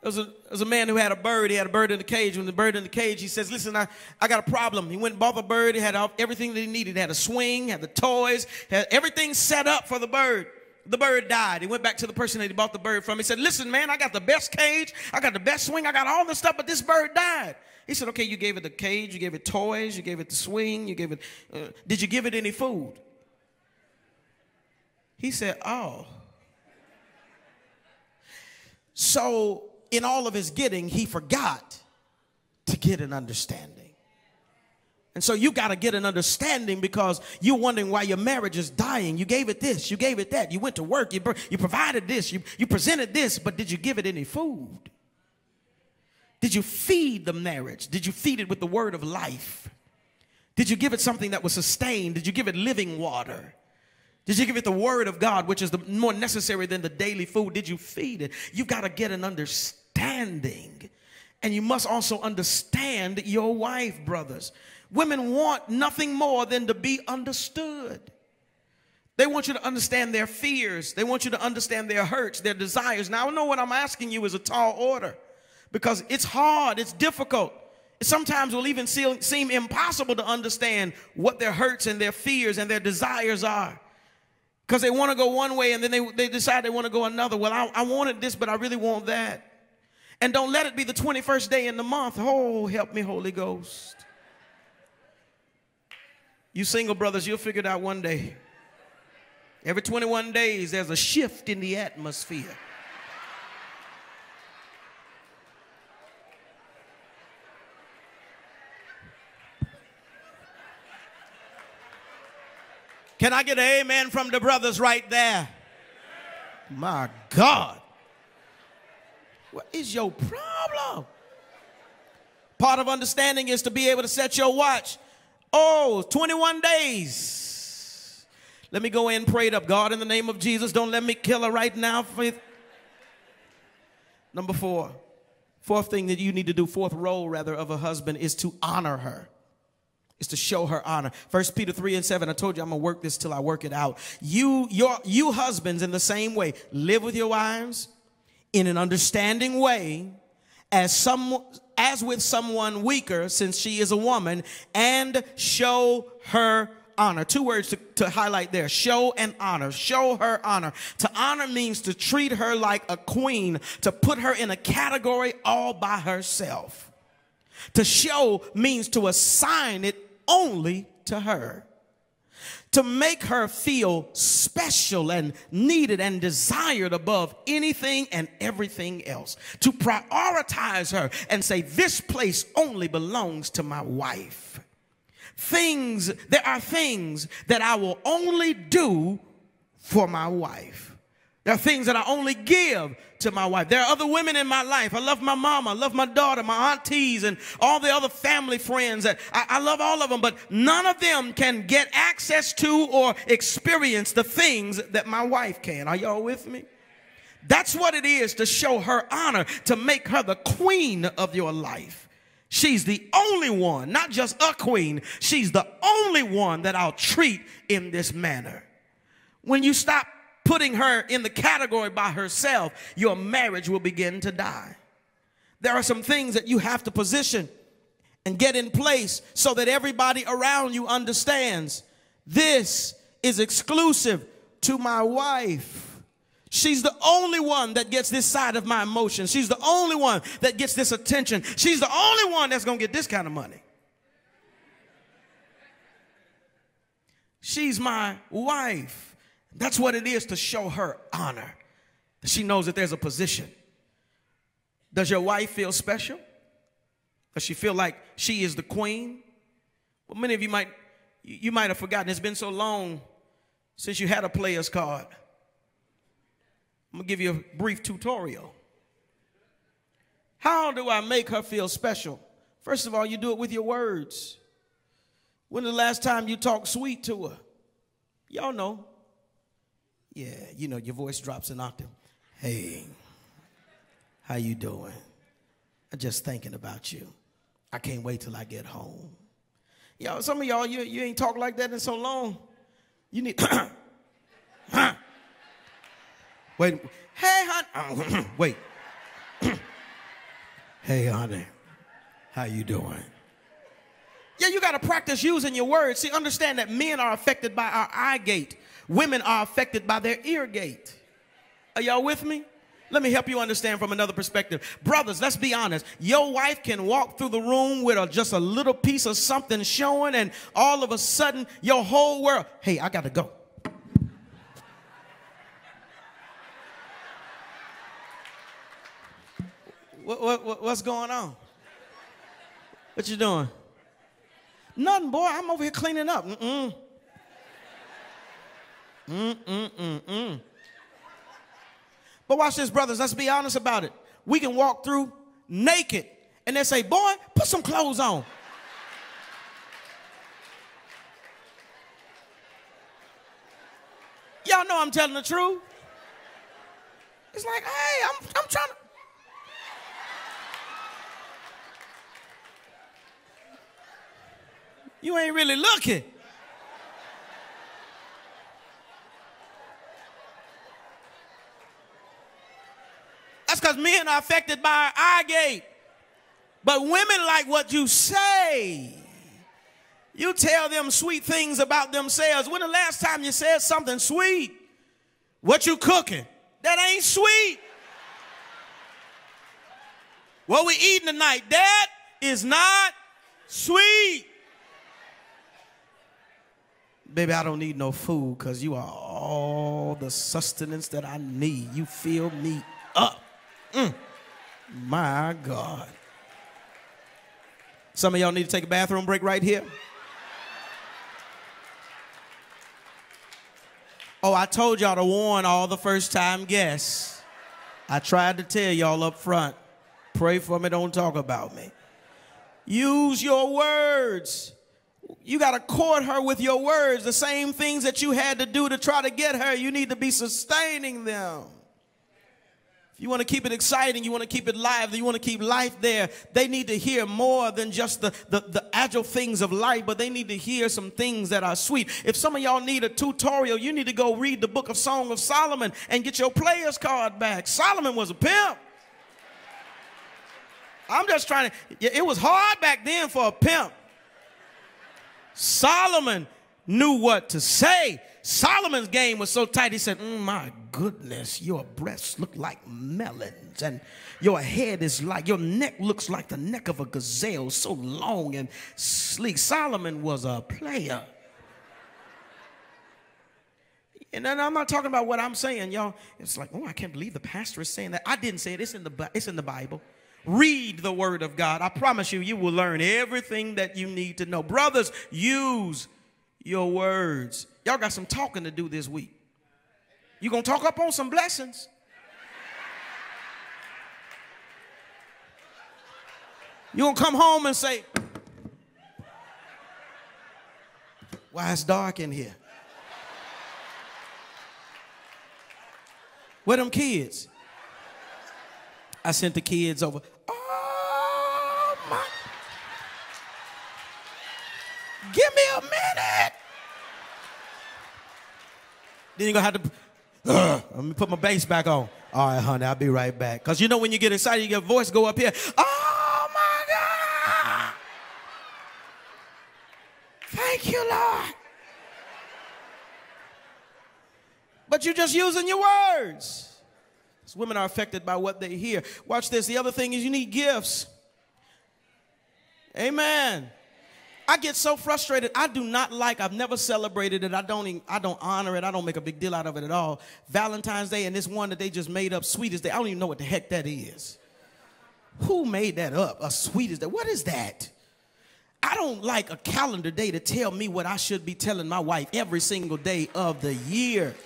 There's a, there's a man who had a bird. He had a bird in the cage. When the bird in the cage, he says, listen, I, I got a problem. He went and bought the bird. He had all, everything that he needed. He had a swing, had the toys, had everything set up for the bird. The bird died. He went back to the person that he bought the bird from. He said, listen, man, I got the best cage. I got the best swing. I got all this stuff, but this bird died. He said, okay, you gave it the cage. You gave it toys. You gave it the swing. You gave it, uh, did you give it any food? He said, oh. So in all of his getting, he forgot to get an understanding. And so you got to get an understanding because you're wondering why your marriage is dying. You gave it this. You gave it that. You went to work. You, you provided this. You, you presented this. But did you give it any food? Did you feed the marriage? Did you feed it with the word of life? Did you give it something that was sustained? Did you give it living water? Did you give it the word of God, which is the, more necessary than the daily food? Did you feed it? You've got to get an understanding. And you must also understand your wife, brothers. Women want nothing more than to be understood. They want you to understand their fears. They want you to understand their hurts, their desires. Now, I know what I'm asking you is a tall order because it's hard. It's difficult. It sometimes will even seem impossible to understand what their hurts and their fears and their desires are because they want to go one way and then they, they decide they want to go another. Well, I, I wanted this, but I really want that. And don't let it be the twenty-first day in the month. Oh, help me, Holy Ghost. You single brothers, you'll figure it out one day. Every twenty-one days, there's a shift in the atmosphere. Can I get an amen from the brothers right there? Amen. My God. What is your problem? Part of understanding is to be able to set your watch. Oh, twenty-one days. Let me go in and pray it up. God, in the name of Jesus, don't let me kill her right now. Number four. Fourth thing that you need to do, fourth role, rather, of a husband is to honor her. Is to show her honor. First Peter three and seven, I told you I'm going to work this till I work it out. You, your, you husbands, in the same way, live with your wives in an understanding way as some... as with someone weaker, since she is a woman, and show her honor. Two words to, to highlight there, show and honor. Show her honor. To honor means to treat her like a queen, to put her in a category all by herself. To show means to assign it only to her. To make her feel special and needed and desired above anything and everything else. To prioritize her and say, this place only belongs to my wife. Things, there are things that I will only do for my wife. There are things that I only give to my wife. There are other women in my life. I love my mama. I love my daughter, my aunties, and all the other family friends. That I, I love all of them, but none of them can get access to or experience the things that my wife can. Are y'all with me? That's what it is to show her honor, to make her the queen of your life. She's the only one, not just a queen. She's the only one that I'll treat in this manner. When you stop putting her in the category by herself, your marriage will begin to die. There are some things that you have to position and get in place so that everybody around you understands this is exclusive to my wife. She's the only one that gets this side of my emotions. She's the only one that gets this attention. She's the only one that's going to get this kind of money. She's my wife. That's what it is to show her honor. And she knows that there's a position. Does your wife feel special? Does she feel like she is the queen? Well, many of you might, you might have forgotten. It's been so long since you had a player's card. I'm going to give you a brief tutorial. How do I make her feel special? First of all, you do it with your words. When the last time you talked sweet to her? Y'all know. Yeah, you know, your voice drops an octave. Hey, how you doing? I'm just thinking about you. I can't wait till I get home. Y'all, some of y'all, you, you ain't talked like that in so long. You need, wait, hey, honey, wait. Hey, honey, how you doing? Yeah, you got to practice using your words. See, understand that men are affected by our eye gate. Women are affected by their ear gate. Are y'all with me? Let me help you understand from another perspective. Brothers, let's be honest. Your wife can walk through the room with a, just a little piece of something showing, and all of a sudden, your whole world, hey, I got to go. What, what, what's going on? What you doing? Nothing, boy. I'm over here cleaning up. Mm-mm. Mm-mm-mm-mm. But watch this, brothers. Let's be honest about it. We can walk through naked, and they say, boy, put some clothes on. Y'all know I'm telling the truth. It's like, hey, I'm, I'm trying to. You ain't really looking. That's because men are affected by our eye gate. But women like what you say. You tell them sweet things about themselves. When the last time you said something sweet? What you cooking? That ain't sweet. What we eating tonight? That is not sweet. Baby, I don't need no food because you are all the sustenance that I need. You fill me up. Mm. My God. Some of y'all need to take a bathroom break right here. Oh, I told y'all to warn all the first-time guests. I tried to tell y'all up front, pray for me, don't talk about me. Use your words. You got to court her with your words. The same things that you had to do to try to get her, you need to be sustaining them. If you want to keep it exciting, you want to keep it lively, you want to keep life there, they need to hear more than just the, the, the agile things of life, but they need to hear some things that are sweet. If some of y'all need a tutorial, you need to go read the book of Song of Solomon and get your player's card back. Solomon was a pimp. I'm just trying to, it was hard back then for a pimp. Solomon knew what to say. Solomon's game was so tight, he said, mm, my goodness, your breasts look like melons, and your head is like, your neck looks like the neck of a gazelle, so long and sleek. Solomon was a player. And I'm not talking about what I'm saying, y'all. It's like, oh, I can't believe the pastor is saying that. I didn't say it. It's in the, it's in the Bible. Read the word of God. I promise you, you will learn everything that you need to know. Brothers, use your words. Y'all got some talking to do this week. You're going to talk up on some blessings. You're going to come home and say, why it's dark in here? Where them kids? I sent the kids over. My. Give me a minute. Then you're going to have to, uh, let me put my bass back on. All right, honey, I'll be right back. Because you know when you get excited, your voice go up here. Oh, my God. Thank you, Lord. But you're just using your words. So women are affected by what they hear. Watch this. The other thing is you need gifts. Amen. I get so frustrated. I do not like, I've never celebrated it. I don't even, I don't honor it. I don't make a big deal out of it at all. Valentine's Day and this one that they just made up, Sweetest Day. I don't even know what the heck that is. Who made that up? A Sweetest Day. What is that? I don't like a calendar day to tell me what I should be telling my wife every single day of the year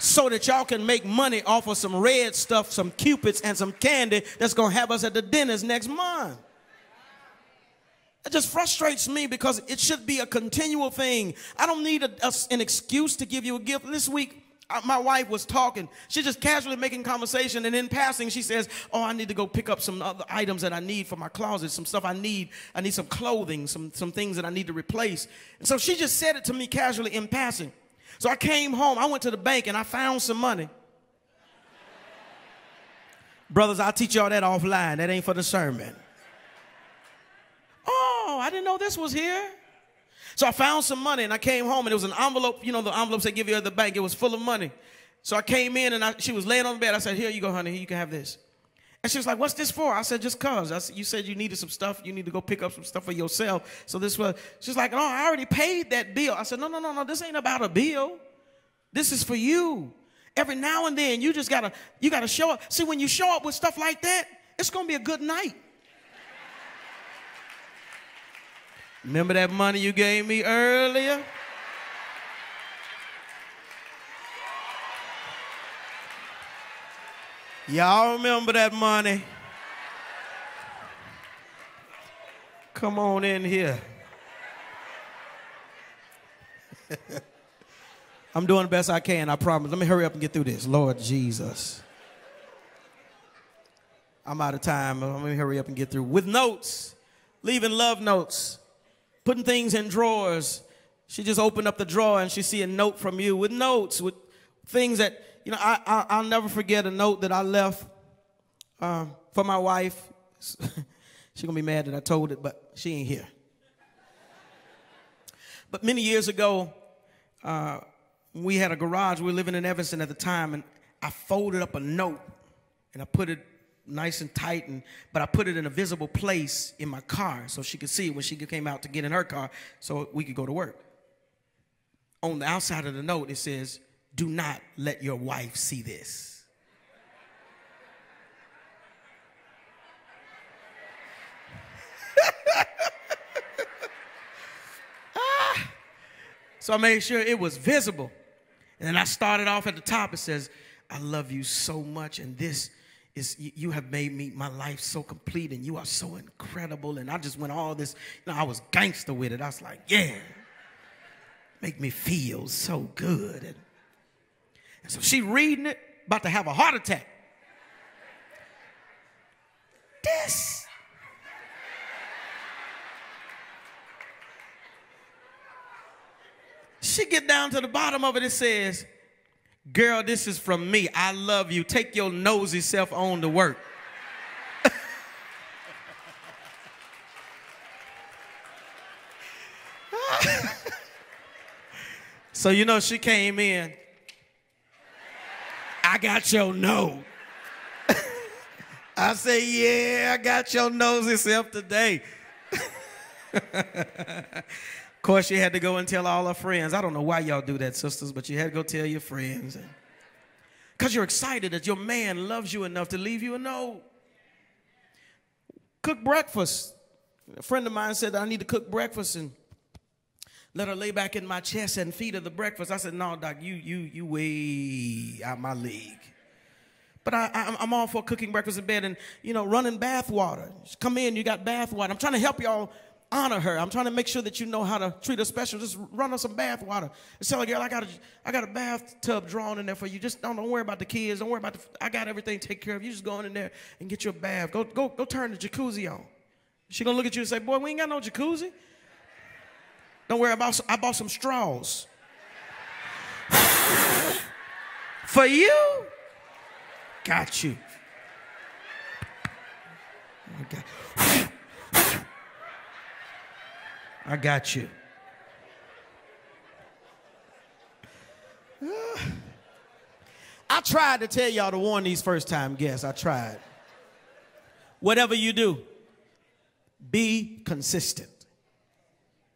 so that y'all can make money off of some red stuff, some Cupids, and some candy that's going to have us at the dinners next month. It just frustrates me because it should be a continual thing. I don't need a, a, an excuse to give you a gift. This week, I, my wife was talking. She's just casually making conversation, and in passing, she says, oh, I need to go pick up some other items that I need for my closet, some stuff I need. I need some clothing, some, some things that I need to replace. And so she just said it to me casually in passing. So I came home. I went to the bank, and I found some money. Brothers, I'll teach y'all that offline. That ain't for the sermon. I didn't know this was here. So I found some money and I came home and it was an envelope. You know, the envelopes they give you at the bank, it was full of money. So I came in and I, she was laying on the bed. I said, here you go, honey. Here, you can have this. And she was like, what's this for? I said, just cause. I said, you said you needed some stuff. You need to go pick up some stuff for yourself. So this was, she's like, no, I already paid that bill. I said, no, no, no, no. This ain't about a bill. This is for you. Every now and then you just gotta, you gotta show up. See, when you show up with stuff like that, it's going to be a good night. Remember that money you gave me earlier? Y'all remember that money? Come on in here. I'm doing the best I can, I promise. Let me hurry up and get through this. Lord Jesus. I'm out of time. Let me hurry up and get through. With notes, leaving love notes. Putting things in drawers. She just opened up the drawer and she see a note from you with notes, with things that, you know, I, I, I'll never forget a note that I left uh, for my wife. She's going to be mad that I told it, but she ain't here. But many years ago, uh, we had a garage. We were living in Evanston at the time, and I folded up a note, and I put it nice and tight, and but I put it in a visible place in my car so she could see it when she came out to get in her car so we could go to work. On the outside of the note, it says, do not let your wife see this. ah! So I made sure it was visible. And then I started off at the top. It says, I love you so much, and this is, you have made me, my life so complete, and you are so incredible. And I just went all this, you know, I was gangster with it. I was like, yeah, make me feel so good. And, and so she reading it, about to have a heart attack. This. She get down to the bottom of it, it says, girl, this is from me. I love you. Take your nosy self on to work. So, you know, she came in. I got your note. I say, yeah, I got your nosy self today. Of course, she had to go and tell all her friends. I don't know why y'all do that, sisters, but you had to go tell your friends. Because you're excited that your man loves you enough to leave you a note. Cook breakfast. A friend of mine said that I need to cook breakfast and let her lay back in my chest and feed her the breakfast. I said, no, doc, you, you, you way out my league. But I, I, I'm all for cooking breakfast in bed and, you know, running bath water. Just come in, you got bath water. I'm trying to help y'all honor her. I'm trying to make sure that you know how to treat her special. Just run her some bath water. And tell her, girl, I got a, I got a bathtub drawn in there for you. Just don't, don't worry about the kids. Don't worry about the, I got everything taken care of. You just go in there and get your bath. Go, go, go turn the jacuzzi on. She's going to look at you and say, boy, we ain't got no jacuzzi. Don't worry about, I bought some straws. For you? Got you. Oh, God. I got you. I tried to tell y'all to warn these first-time guests. I tried. Whatever you do, be consistent.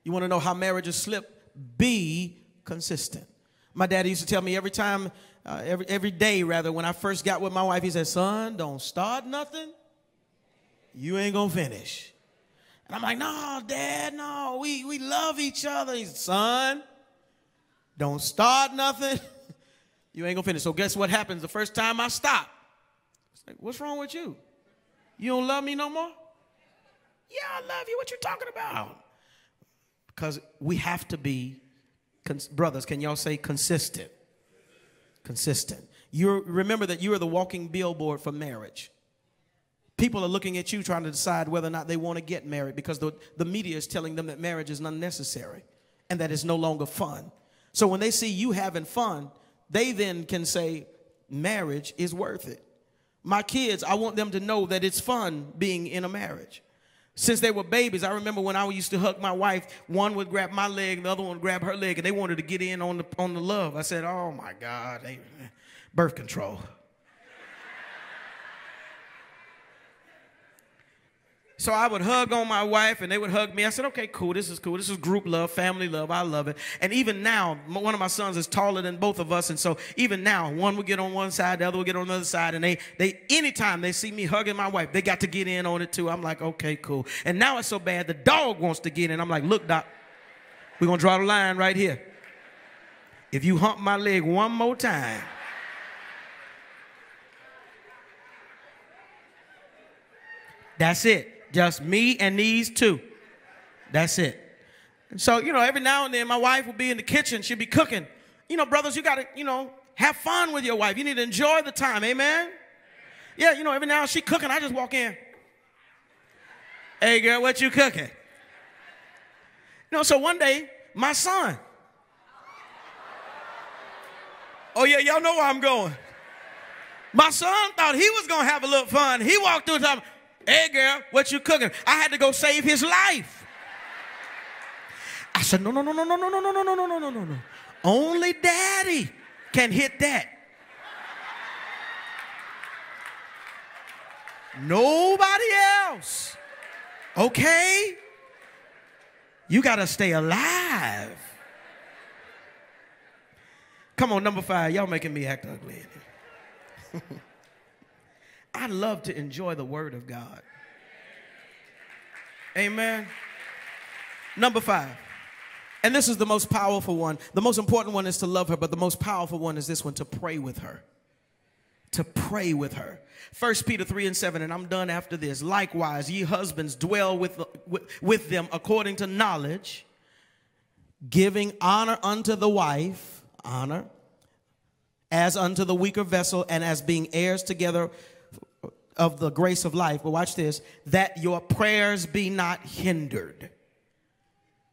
You want to know how marriages slip? Be consistent. My daddy used to tell me every time, uh, every, every day rather, when I first got with my wife, he said, son, don't start nothing. You ain't going to finish. And I'm like, no, Dad, no, we, we love each other. He said, son, don't start nothing. You ain't going to finish. So guess what happens the first time I stop? It's like, what's wrong with you? You don't love me no more? Yeah, I love you. What you talking about? Because we have to be, brothers, can y'all say consistent? Consistent. You remember that you are the walking billboard for marriage. People are looking at you trying to decide whether or not they want to get married because the, the media is telling them that marriage is unnecessary and that it's no longer fun. So when they see you having fun, they then can say marriage is worth it. My kids, I want them to know that it's fun being in a marriage. Since they were babies, I remember when I used to hug my wife, one would grab my leg, the other one would grab her leg, and they wanted to get in on the, on the love. I said, oh, my God, they, birth control. So I would hug on my wife, and they would hug me. I said, okay, cool, this is cool. This is group love, family love. I love it. And even now, one of my sons is taller than both of us, and so even now, one would get on one side, the other would get on the other side, and they, they anytime they see me hugging my wife, they got to get in on it, too. I'm like, okay, cool. And now it's so bad, the dog wants to get in. I'm like, look, Doc, we're going to draw the line right here. If you hump my leg one more time, that's it. Just me and these two. That's it. And so, you know, every now and then my wife will be in the kitchen. She'll be cooking. You know, brothers, you got to, you know, have fun with your wife. You need to enjoy the time. Amen? Yeah, you know, every now and then she's cooking. I just walk in. Hey, girl, what you cooking? You know, so one day, my son. Oh, yeah, y'all know where I'm going. My son thought he was going to have a little fun. He walked through the time. Hey, girl, what you cooking? I had to go save his life. I said, no, no, no, no, no, no, no, no, no, no, no, no, no, no. Only daddy can hit that. Nobody else. Okay? You got to stay alive. Come on, number five. Y'all making me act ugly in here. I love to enjoy the word of God. Amen. Number five. And this is the most powerful one. The most important one is to love her, but the most powerful one is this one, to pray with her. To pray with her. First Peter three and seven, and I'm done after this. Likewise, ye husbands, dwell with, with, with them according to knowledge, giving honor unto the wife, honor, as unto the weaker vessel, and as being heirs together of the grace of life. But watch this, that your prayers be not hindered.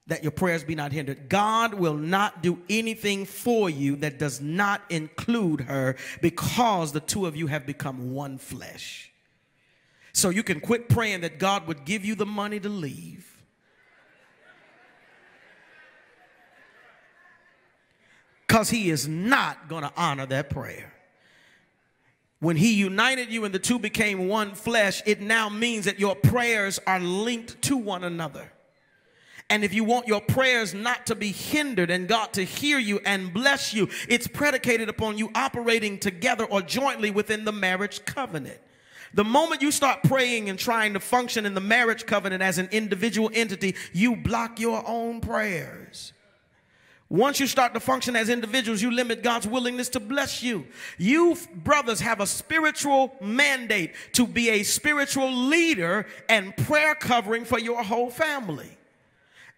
That your prayers be not hindered. God will not do anything for you that does not include her, because the two of you have become one flesh. So you can quit praying that God would give you the money to leave. Because he is not going to honor that prayer. When he united you and the two became one flesh, it now means that your prayers are linked to one another. And if you want your prayers not to be hindered and God to hear you and bless you, it's predicated upon you operating together or jointly within the marriage covenant. The moment you start praying and trying to function in the marriage covenant as an individual entity, you block your own prayers. Once you start to function as individuals, you limit God's willingness to bless you. You, brothers, have a spiritual mandate to be a spiritual leader and prayer covering for your whole family.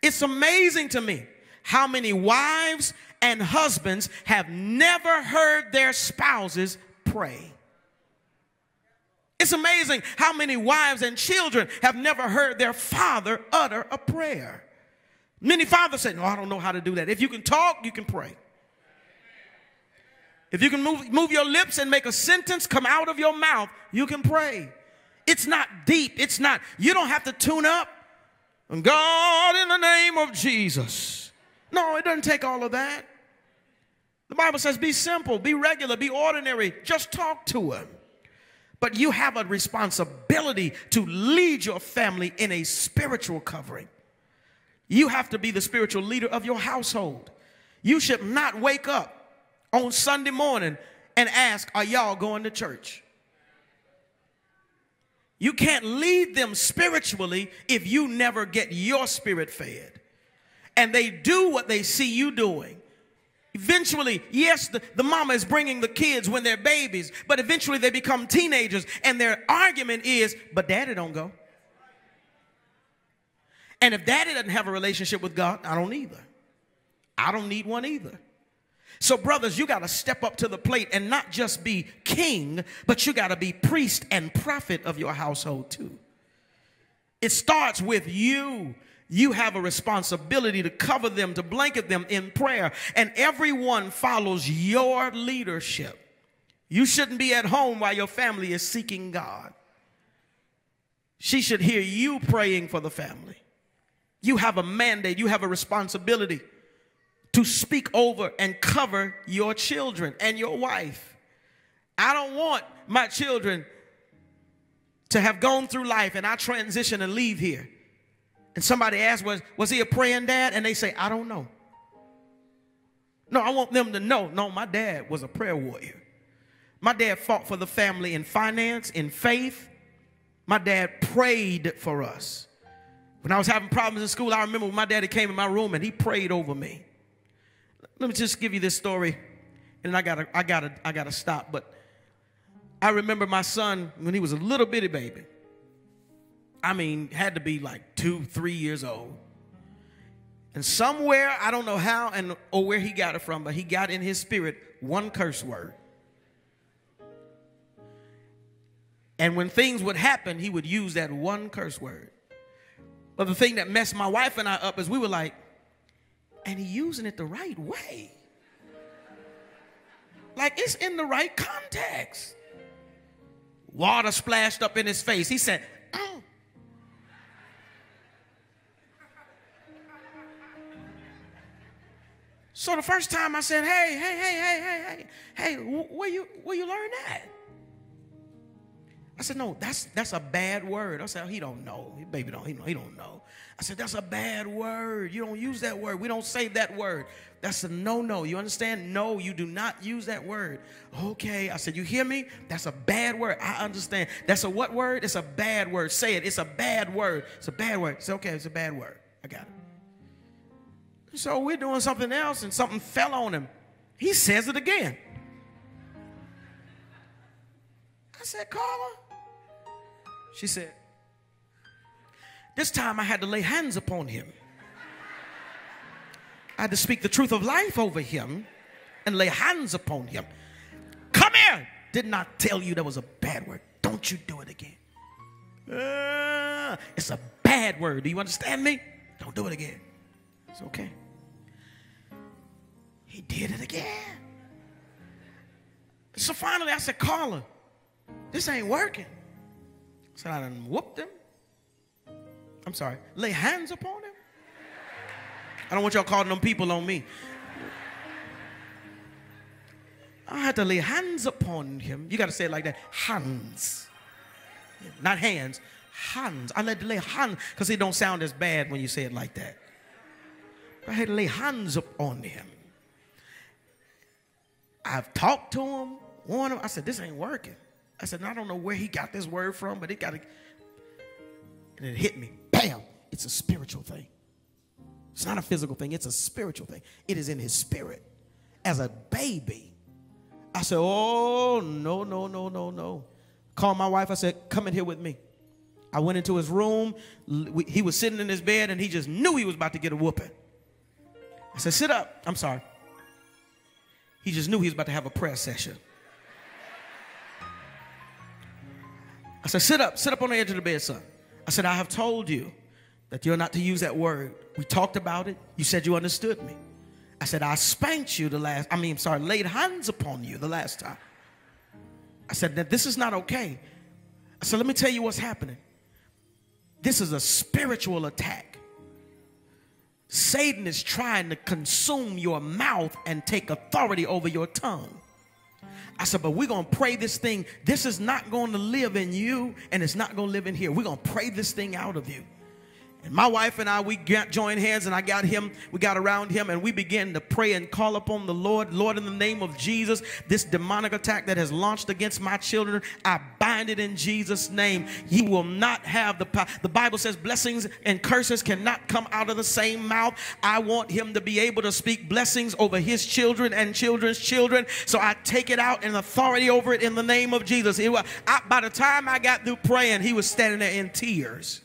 It's amazing to me how many wives and husbands have never heard their spouses pray. It's amazing how many wives and children have never heard their father utter a prayer. Many fathers say, no, I don't know how to do that. If you can talk, you can pray. If you can move, move your lips and make a sentence come out of your mouth, you can pray. It's not deep. It's not. You don't have to tune up. God, in the name of Jesus. No, it doesn't take all of that. The Bible says be simple, be regular, be ordinary. Just talk to him. But you have a responsibility to lead your family in a spiritual covering. You have to be the spiritual leader of your household. You should not wake up on Sunday morning and ask, are y'all going to church? You can't lead them spiritually if you never get your spirit fed. And they do what they see you doing. Eventually, yes, the, the mama is bringing the kids when they're babies, but eventually they become teenagers, and their argument is, but daddy don't go. And if daddy doesn't have a relationship with God, I don't either. I don't need one either. So brothers, you got to step up to the plate and not just be king, but you got to be priest and prophet of your household too. It starts with you. You have a responsibility to cover them, to blanket them in prayer. And everyone follows your leadership. You shouldn't be at home while your family is seeking God. She should hear you praying for the family. You have a mandate. You have a responsibility to speak over and cover your children and your wife. I don't want my children to have gone through life and I transition and leave here. And somebody asked, was, was he a praying dad? And they say, I don't know. No, I want them to know. No, my dad was a prayer warrior. My dad fought for the family in finance, in faith. My dad prayed for us. When I was having problems in school, I remember when my daddy came in my room and he prayed over me. Let me just give you this story, and I gotta, I gotta, I gotta stop. But I remember my son when he was a little bitty baby. I mean, had to be like two, three years old. And somewhere, I don't know how and or where he got it from, but he got in his spirit one curse word. And when things would happen, he would use that one curse word. But the thing that messed my wife and I up is we were like, and he using it the right way. Like it's in the right context. Water splashed up in his face. He said, oh. So the first time I said, hey, hey, hey, hey, hey, hey, hey, where you, where you learn that? I said, no, that's, that's a bad word. I said, he don't know. He baby don't, he, he don't know. I said, that's a bad word. You don't use that word. We don't say that word. That's a no-no. You understand? No, you do not use that word. Okay. I said, you hear me? That's a bad word. I understand. That's a what word? It's a bad word. Say it. It's a bad word. It's a bad word. It's okay. It's a bad word. I got it. So we're doing something else and something fell on him. He says it again. I said, Carla. She said, this time I had to lay hands upon him. I had to speak the truth of life over him and lay hands upon him. Come here. Did not tell you that was a bad word. Don't you do it again. Uh, it's a bad word. Do you understand me? Don't do it again. It's okay. He did it again. So finally I said, Carla, this ain't working. So I done whooped him. I'm sorry. Lay hands upon him. I don't want y'all calling them people on me. I had to lay hands upon him. You got to say it like that. Hands. Not hands. Hands. I had to lay hands because it don't sound as bad when you say it like that. I had to lay hands upon him. I've talked to him, warned him. I said, this ain't working. I said, I don't know where he got this word from, but it got to. And it hit me. Bam! It's a spiritual thing. It's not a physical thing. It's a spiritual thing. It is in his spirit. As a baby, I said, oh, no, no, no, no, no. Called my wife. I said, come in here with me. I went into his room. He was sitting in his bed, and he just knew he was about to get a whooping. I said, sit up. I'm sorry. He just knew he was about to have a prayer session. I said, sit up. Sit up on the edge of the bed, son. I said, I have told you that you're not to use that word. We talked about it. You said you understood me. I said, I spanked you the last, I mean, I'm sorry, laid hands upon you the last time. I said, that this is not okay. I said, let me tell you what's happening. This is a spiritual attack. Satan is trying to consume your mouth and take authority over your tongue. I said, but we're going to pray this thing. This is not going to live in you, and it's not going to live in here. We're going to pray this thing out of you. And my wife and I, we got, joined hands, and I got him, we got around him, and we began to pray and call upon the Lord. Lord, in the name of Jesus, this demonic attack that has launched against my children, I bind it in Jesus' name. You will not have the power. The Bible says blessings and curses cannot come out of the same mouth. I want him to be able to speak blessings over his children and children's children, so I take it out and authority over it in the name of Jesus. It was, I, by the time I got through praying, he was standing there in tears.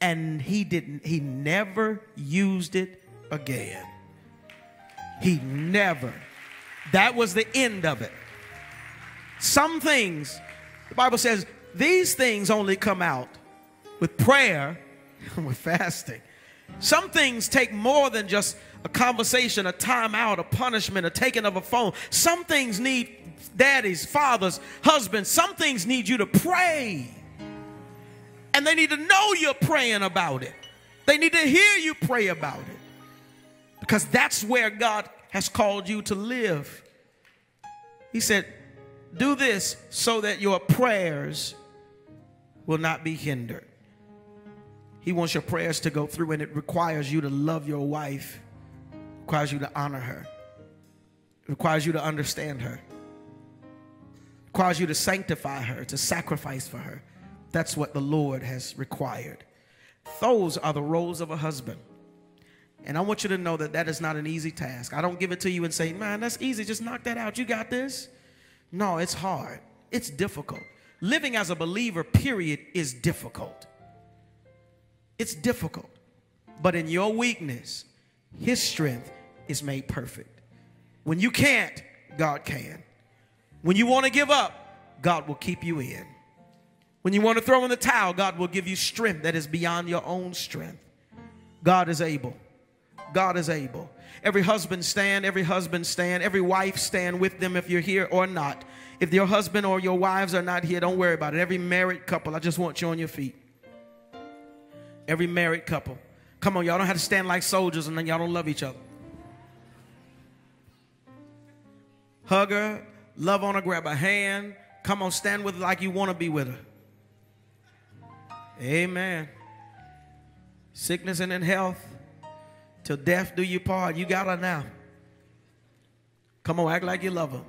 And he didn't, he never used it again. He never. That was the end of it. Some things, the Bible says, these things only come out with prayer and with fasting. Some things take more than just a conversation, a time out, a punishment, a taking of a phone. Some things need daddies, fathers, husbands. Some things need you to pray. And they need to know you're praying about it. They need to hear you pray about it. Because that's where God has called you to live. He said, do this so that your prayers will not be hindered. He wants your prayers to go through, and it requires you to love your wife. It requires you to honor her. It requires you to understand her. It requires you to sanctify her, to sacrifice for her. That's what the Lord has required. Those are the roles of a husband. And I want you to know that that is not an easy task. I don't give it to you and say, man, that's easy. Just knock that out. You got this. No, it's hard. It's difficult. Living as a believer, period, is difficult. It's difficult. But in your weakness, his strength is made perfect. When you can't, God can. When you want to give up, God will keep you in. When you want to throw in the towel, God will give you strength that is beyond your own strength. God is able. God is able. Every husband stand, every husband stand, every wife stand with them if you're here or not. If your husband or your wives are not here, don't worry about it. Every married couple, I just want you on your feet. Every married couple. Come on, y'all don't have to stand like soldiers and then y'all don't love each other. Hug her, love on her, grab her hand. Come on, stand with her like you want to be with her. Amen. Sickness and in health, till death do you part. You got her now. Come on, act like you love her.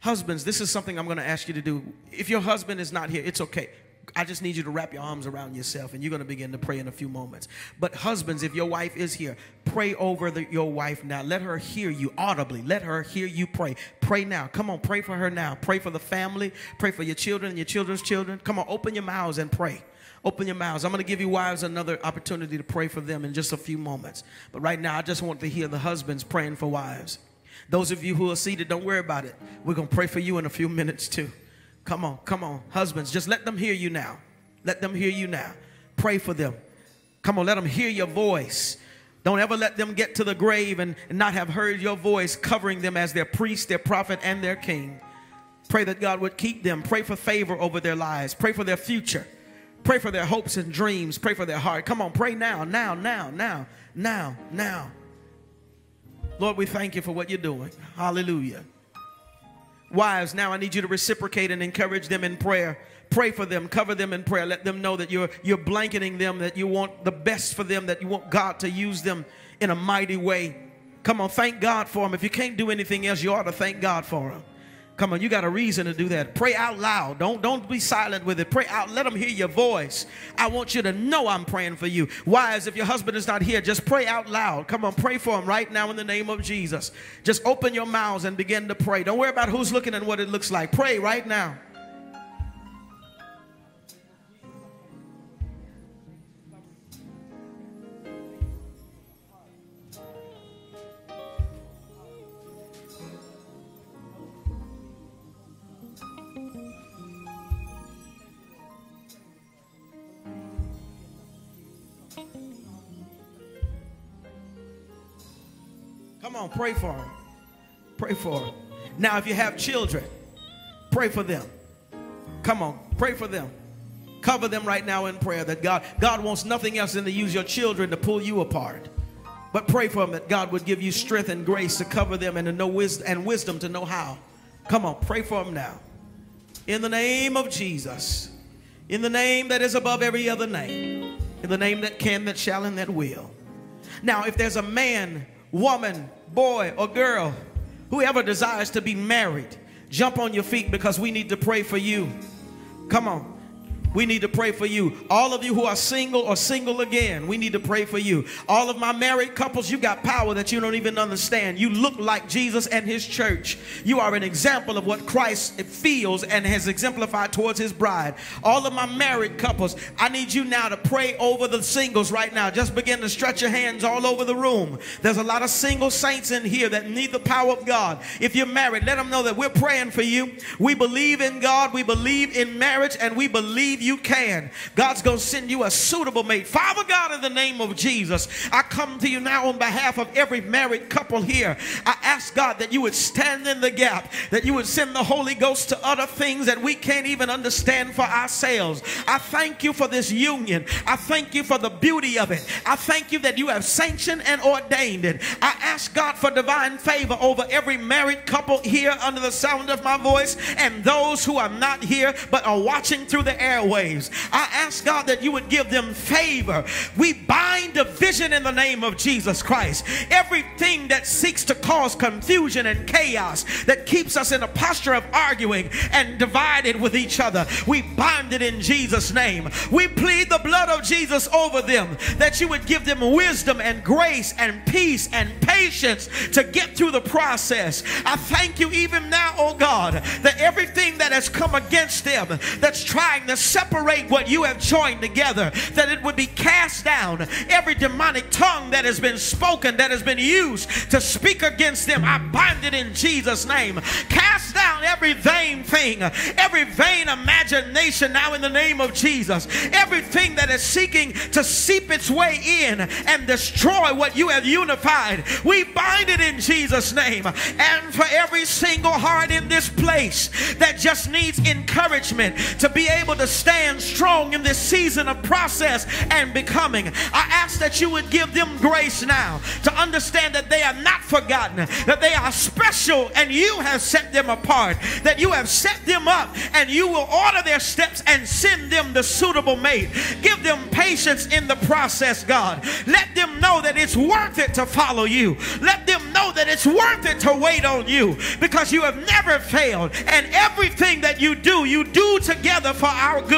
Husbands, this is something I'm going to ask you to do. If your husband is not here, it's okay. I just need you to wrap your arms around yourself, and you're going to begin to pray in a few moments. But husbands, if your wife is here, pray over the, your wife now. Let her hear you audibly. Let her hear you pray. Pray now. Come on, pray for her now. Pray for the family. Pray for your children and your children's children. Come on, open your mouths and pray. Open your mouths. I'm going to give you wives another opportunity to pray for them in just a few moments. But right now, I just want to hear the husbands praying for wives. Those of you who are seated, don't worry about it. We're going to pray for you in a few minutes too. Come on, come on. Husbands, just let them hear you now. Let them hear you now. Pray for them. Come on, let them hear your voice. Don't ever let them get to the grave and, and not have heard your voice covering them as their priest, their prophet, and their king. Pray that God would keep them. Pray for favor over their lives. Pray for their future. Pray for their hopes and dreams. Pray for their heart. Come on, pray now, now, now, now, now, now. Lord, we thank you for what you're doing. Hallelujah. Wives, now I need you to reciprocate and encourage them in prayer. Pray for them. Cover them in prayer. Let them know that you're, you're blanketing them, that you want the best for them, that you want God to use them in a mighty way. Come on, thank God for them. If you can't do anything else, you ought to thank God for them. Come on, you got a reason to do that. Pray out loud. Don't, don't be silent with it. Pray out. Let them hear your voice. I want you to know I'm praying for you. Wives, if your husband is not here, just pray out loud. Come on, pray for him right now in the name of Jesus. Just open your mouths and begin to pray. Don't worry about who's looking and what it looks like. Pray right now. Come on, pray for them. Pray for them. Now, if you have children, pray for them. Come on, pray for them. Cover them right now in prayer that God, God wants nothing else than to use your children to pull you apart. But pray for them that God would give you strength and grace to cover them and to know wisdom and wisdom to know how. Come on, pray for them now. In the name of Jesus, in the name that is above every other name, in the name that can, that shall, and that will. Now, if there's a man, woman, boy, or girl, whoever desires to be married, jump on your feet, because we need to pray for you. Come on. We need to pray for you. All of you who are single or single again, we need to pray for you. All of my married couples, you got power that you don't even understand. You look like Jesus and his church. You are an example of what Christ feels and has exemplified towards his bride. All of my married couples, I need you now to pray over the singles right now. Just begin to stretch your hands all over the room. There's a lot of single saints in here that need the power of God. If you're married, let them know that we're praying for you. We believe in God. We believe in marriage, and we believe you. You can. God's going to send you a suitable mate. Father God, in the name of Jesus, I come to you now on behalf of every married couple here. I ask God that you would stand in the gap, that you would send the Holy Ghost to utter things that we can't even understand for ourselves. I thank you for this union. I thank you for the beauty of it. I thank you that you have sanctioned and ordained it. I ask God for divine favor over every married couple here under the sound of my voice, and those who are not here but are watching through the airwaves. I ask God that you would give them favor. We bind division in the name of Jesus Christ. Everything that seeks to cause confusion and chaos, that keeps us in a posture of arguing and divided with each other, we bind it in Jesus' name. We plead the blood of Jesus over them, that you would give them wisdom and grace and peace and patience to get through the process. I thank you even now, oh God, that everything that has come against them, that's trying to separate Separate what you have joined together, that it would be cast down. Every demonic tongue that has been spoken, that has been used to speak against them, I bind it in Jesus' name. Cast down every vain thing, every vain imagination now in the name of Jesus. Everything that is seeking to seep its way in and destroy what you have unified, we bind it in Jesus' name. And for every single heart in this place that just needs encouragement to be able to stay stand strong in this season of process and becoming, I ask that you would give them grace now to understand that they are not forgotten, that they are special, and you have set them apart, that you have set them up, and you will order their steps and send them the suitable mate. Give them patience in the process, God. Let them know that it's worth it to follow you. Let them know that it's worth it to wait on you, because you have never failed, and everything that you do, you do together for our good.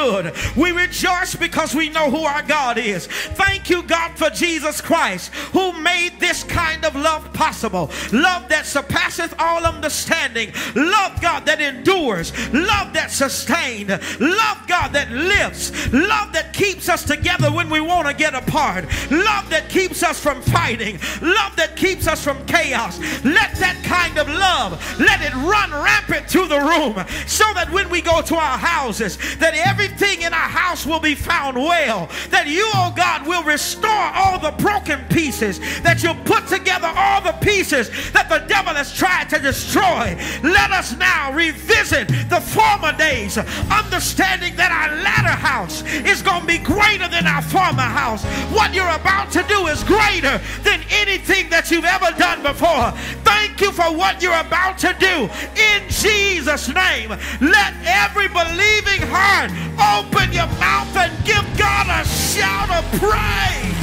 We rejoice because we know who our God is. Thank you, God, for Jesus Christ, who made this kind of love possible. Love that surpasseth all understanding. Love, God, that endures. Love that sustains. Love, God, that lifts. Love that keeps us together when we want to get apart. Love that keeps us from fighting. Love that keeps us from chaos. Let that kind of love, let it run rampant through the room, so that when we go to our houses, that every Everything in our house will be found well, that you, oh God, will restore all the broken pieces, that you'll put together all the pieces that the devil has tried to destroy. Let us now revisit the former days, understanding that our latter house is going to be greater than our former house. What you're about to do is greater than anything that you've ever done before. Thank you for what you're about to do in Jesus' name. Let every believing heart open your mouth and give God a shout of praise.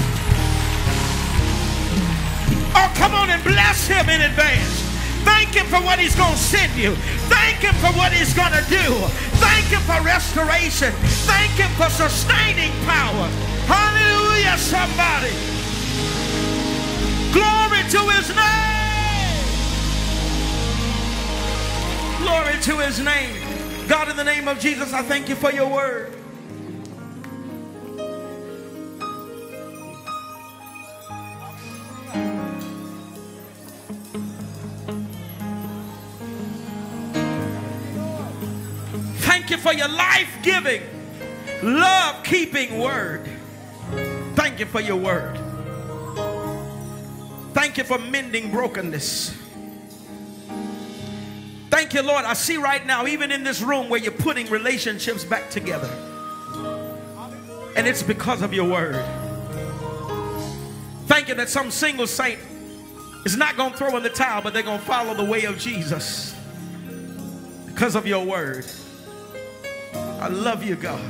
Oh, come on and bless him in advance. Thank him for what he's going to send you. Thank him for what he's going to do. Thank him for restoration. Thank him for sustaining power. Hallelujah, somebody. Glory to his name. Glory to his name. God, in the name of Jesus, I thank you for your word. Thank you for your life-giving, love-keeping word. Thank you for your word. Thank you for mending brokenness. Thank you, Lord. I see right now, even in this room, where you're putting relationships back together. And it's because of your word. Thank you that some single saint is not going to throw in the towel, but they're going to follow the way of Jesus because of your word. I love you, God.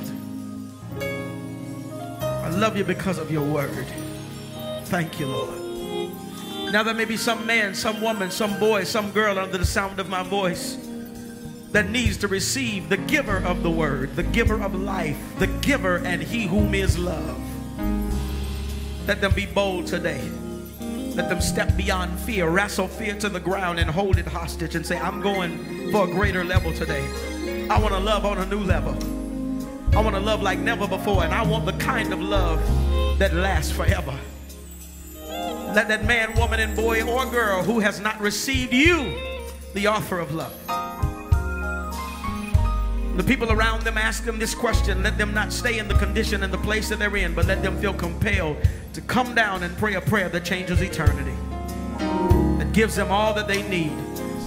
I I love you because of your word. Thank you, Lord. Now there may be some man, some woman, some boy, some girl under the sound of my voice that needs to receive the giver of the word, the giver of life, the giver and he whom is love. Let them be bold today. Let them step beyond fear, wrestle fear to the ground and hold it hostage and say, I'm going for a greater level today. I want to love on a new level. I want to love like never before, and I want the kind of love that lasts forever. Let that man, woman, and boy or girl who has not received you, the offer of love. The people around them, ask them this question. Let them not stay in the condition and the place that they're in, but let them feel compelled to come down and pray a prayer that changes eternity, that gives them all that they need.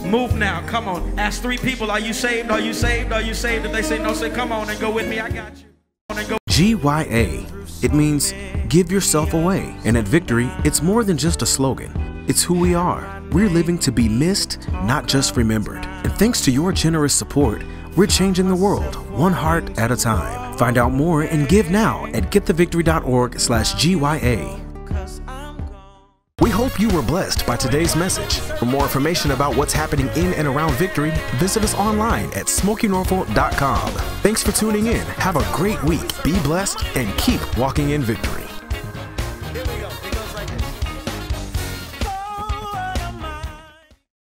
Move now. Come on. Ask three people, are you saved? Are you saved? Are you saved? If they say no, say, come on and go with me. I got you. G Y A. It means give yourself away. And at Victory, it's more than just a slogan. It's who we are. We're living to be missed, not just remembered. And thanks to your generous support, we're changing the world, one heart at a time. Find out more and give now at get the victory dot org slash G Y A. We hope you were blessed by today's message. For more information about what's happening in and around Victory, visit us online at smokie norful dot com. Thanks for tuning in. Have a great week. Be blessed and keep walking in victory.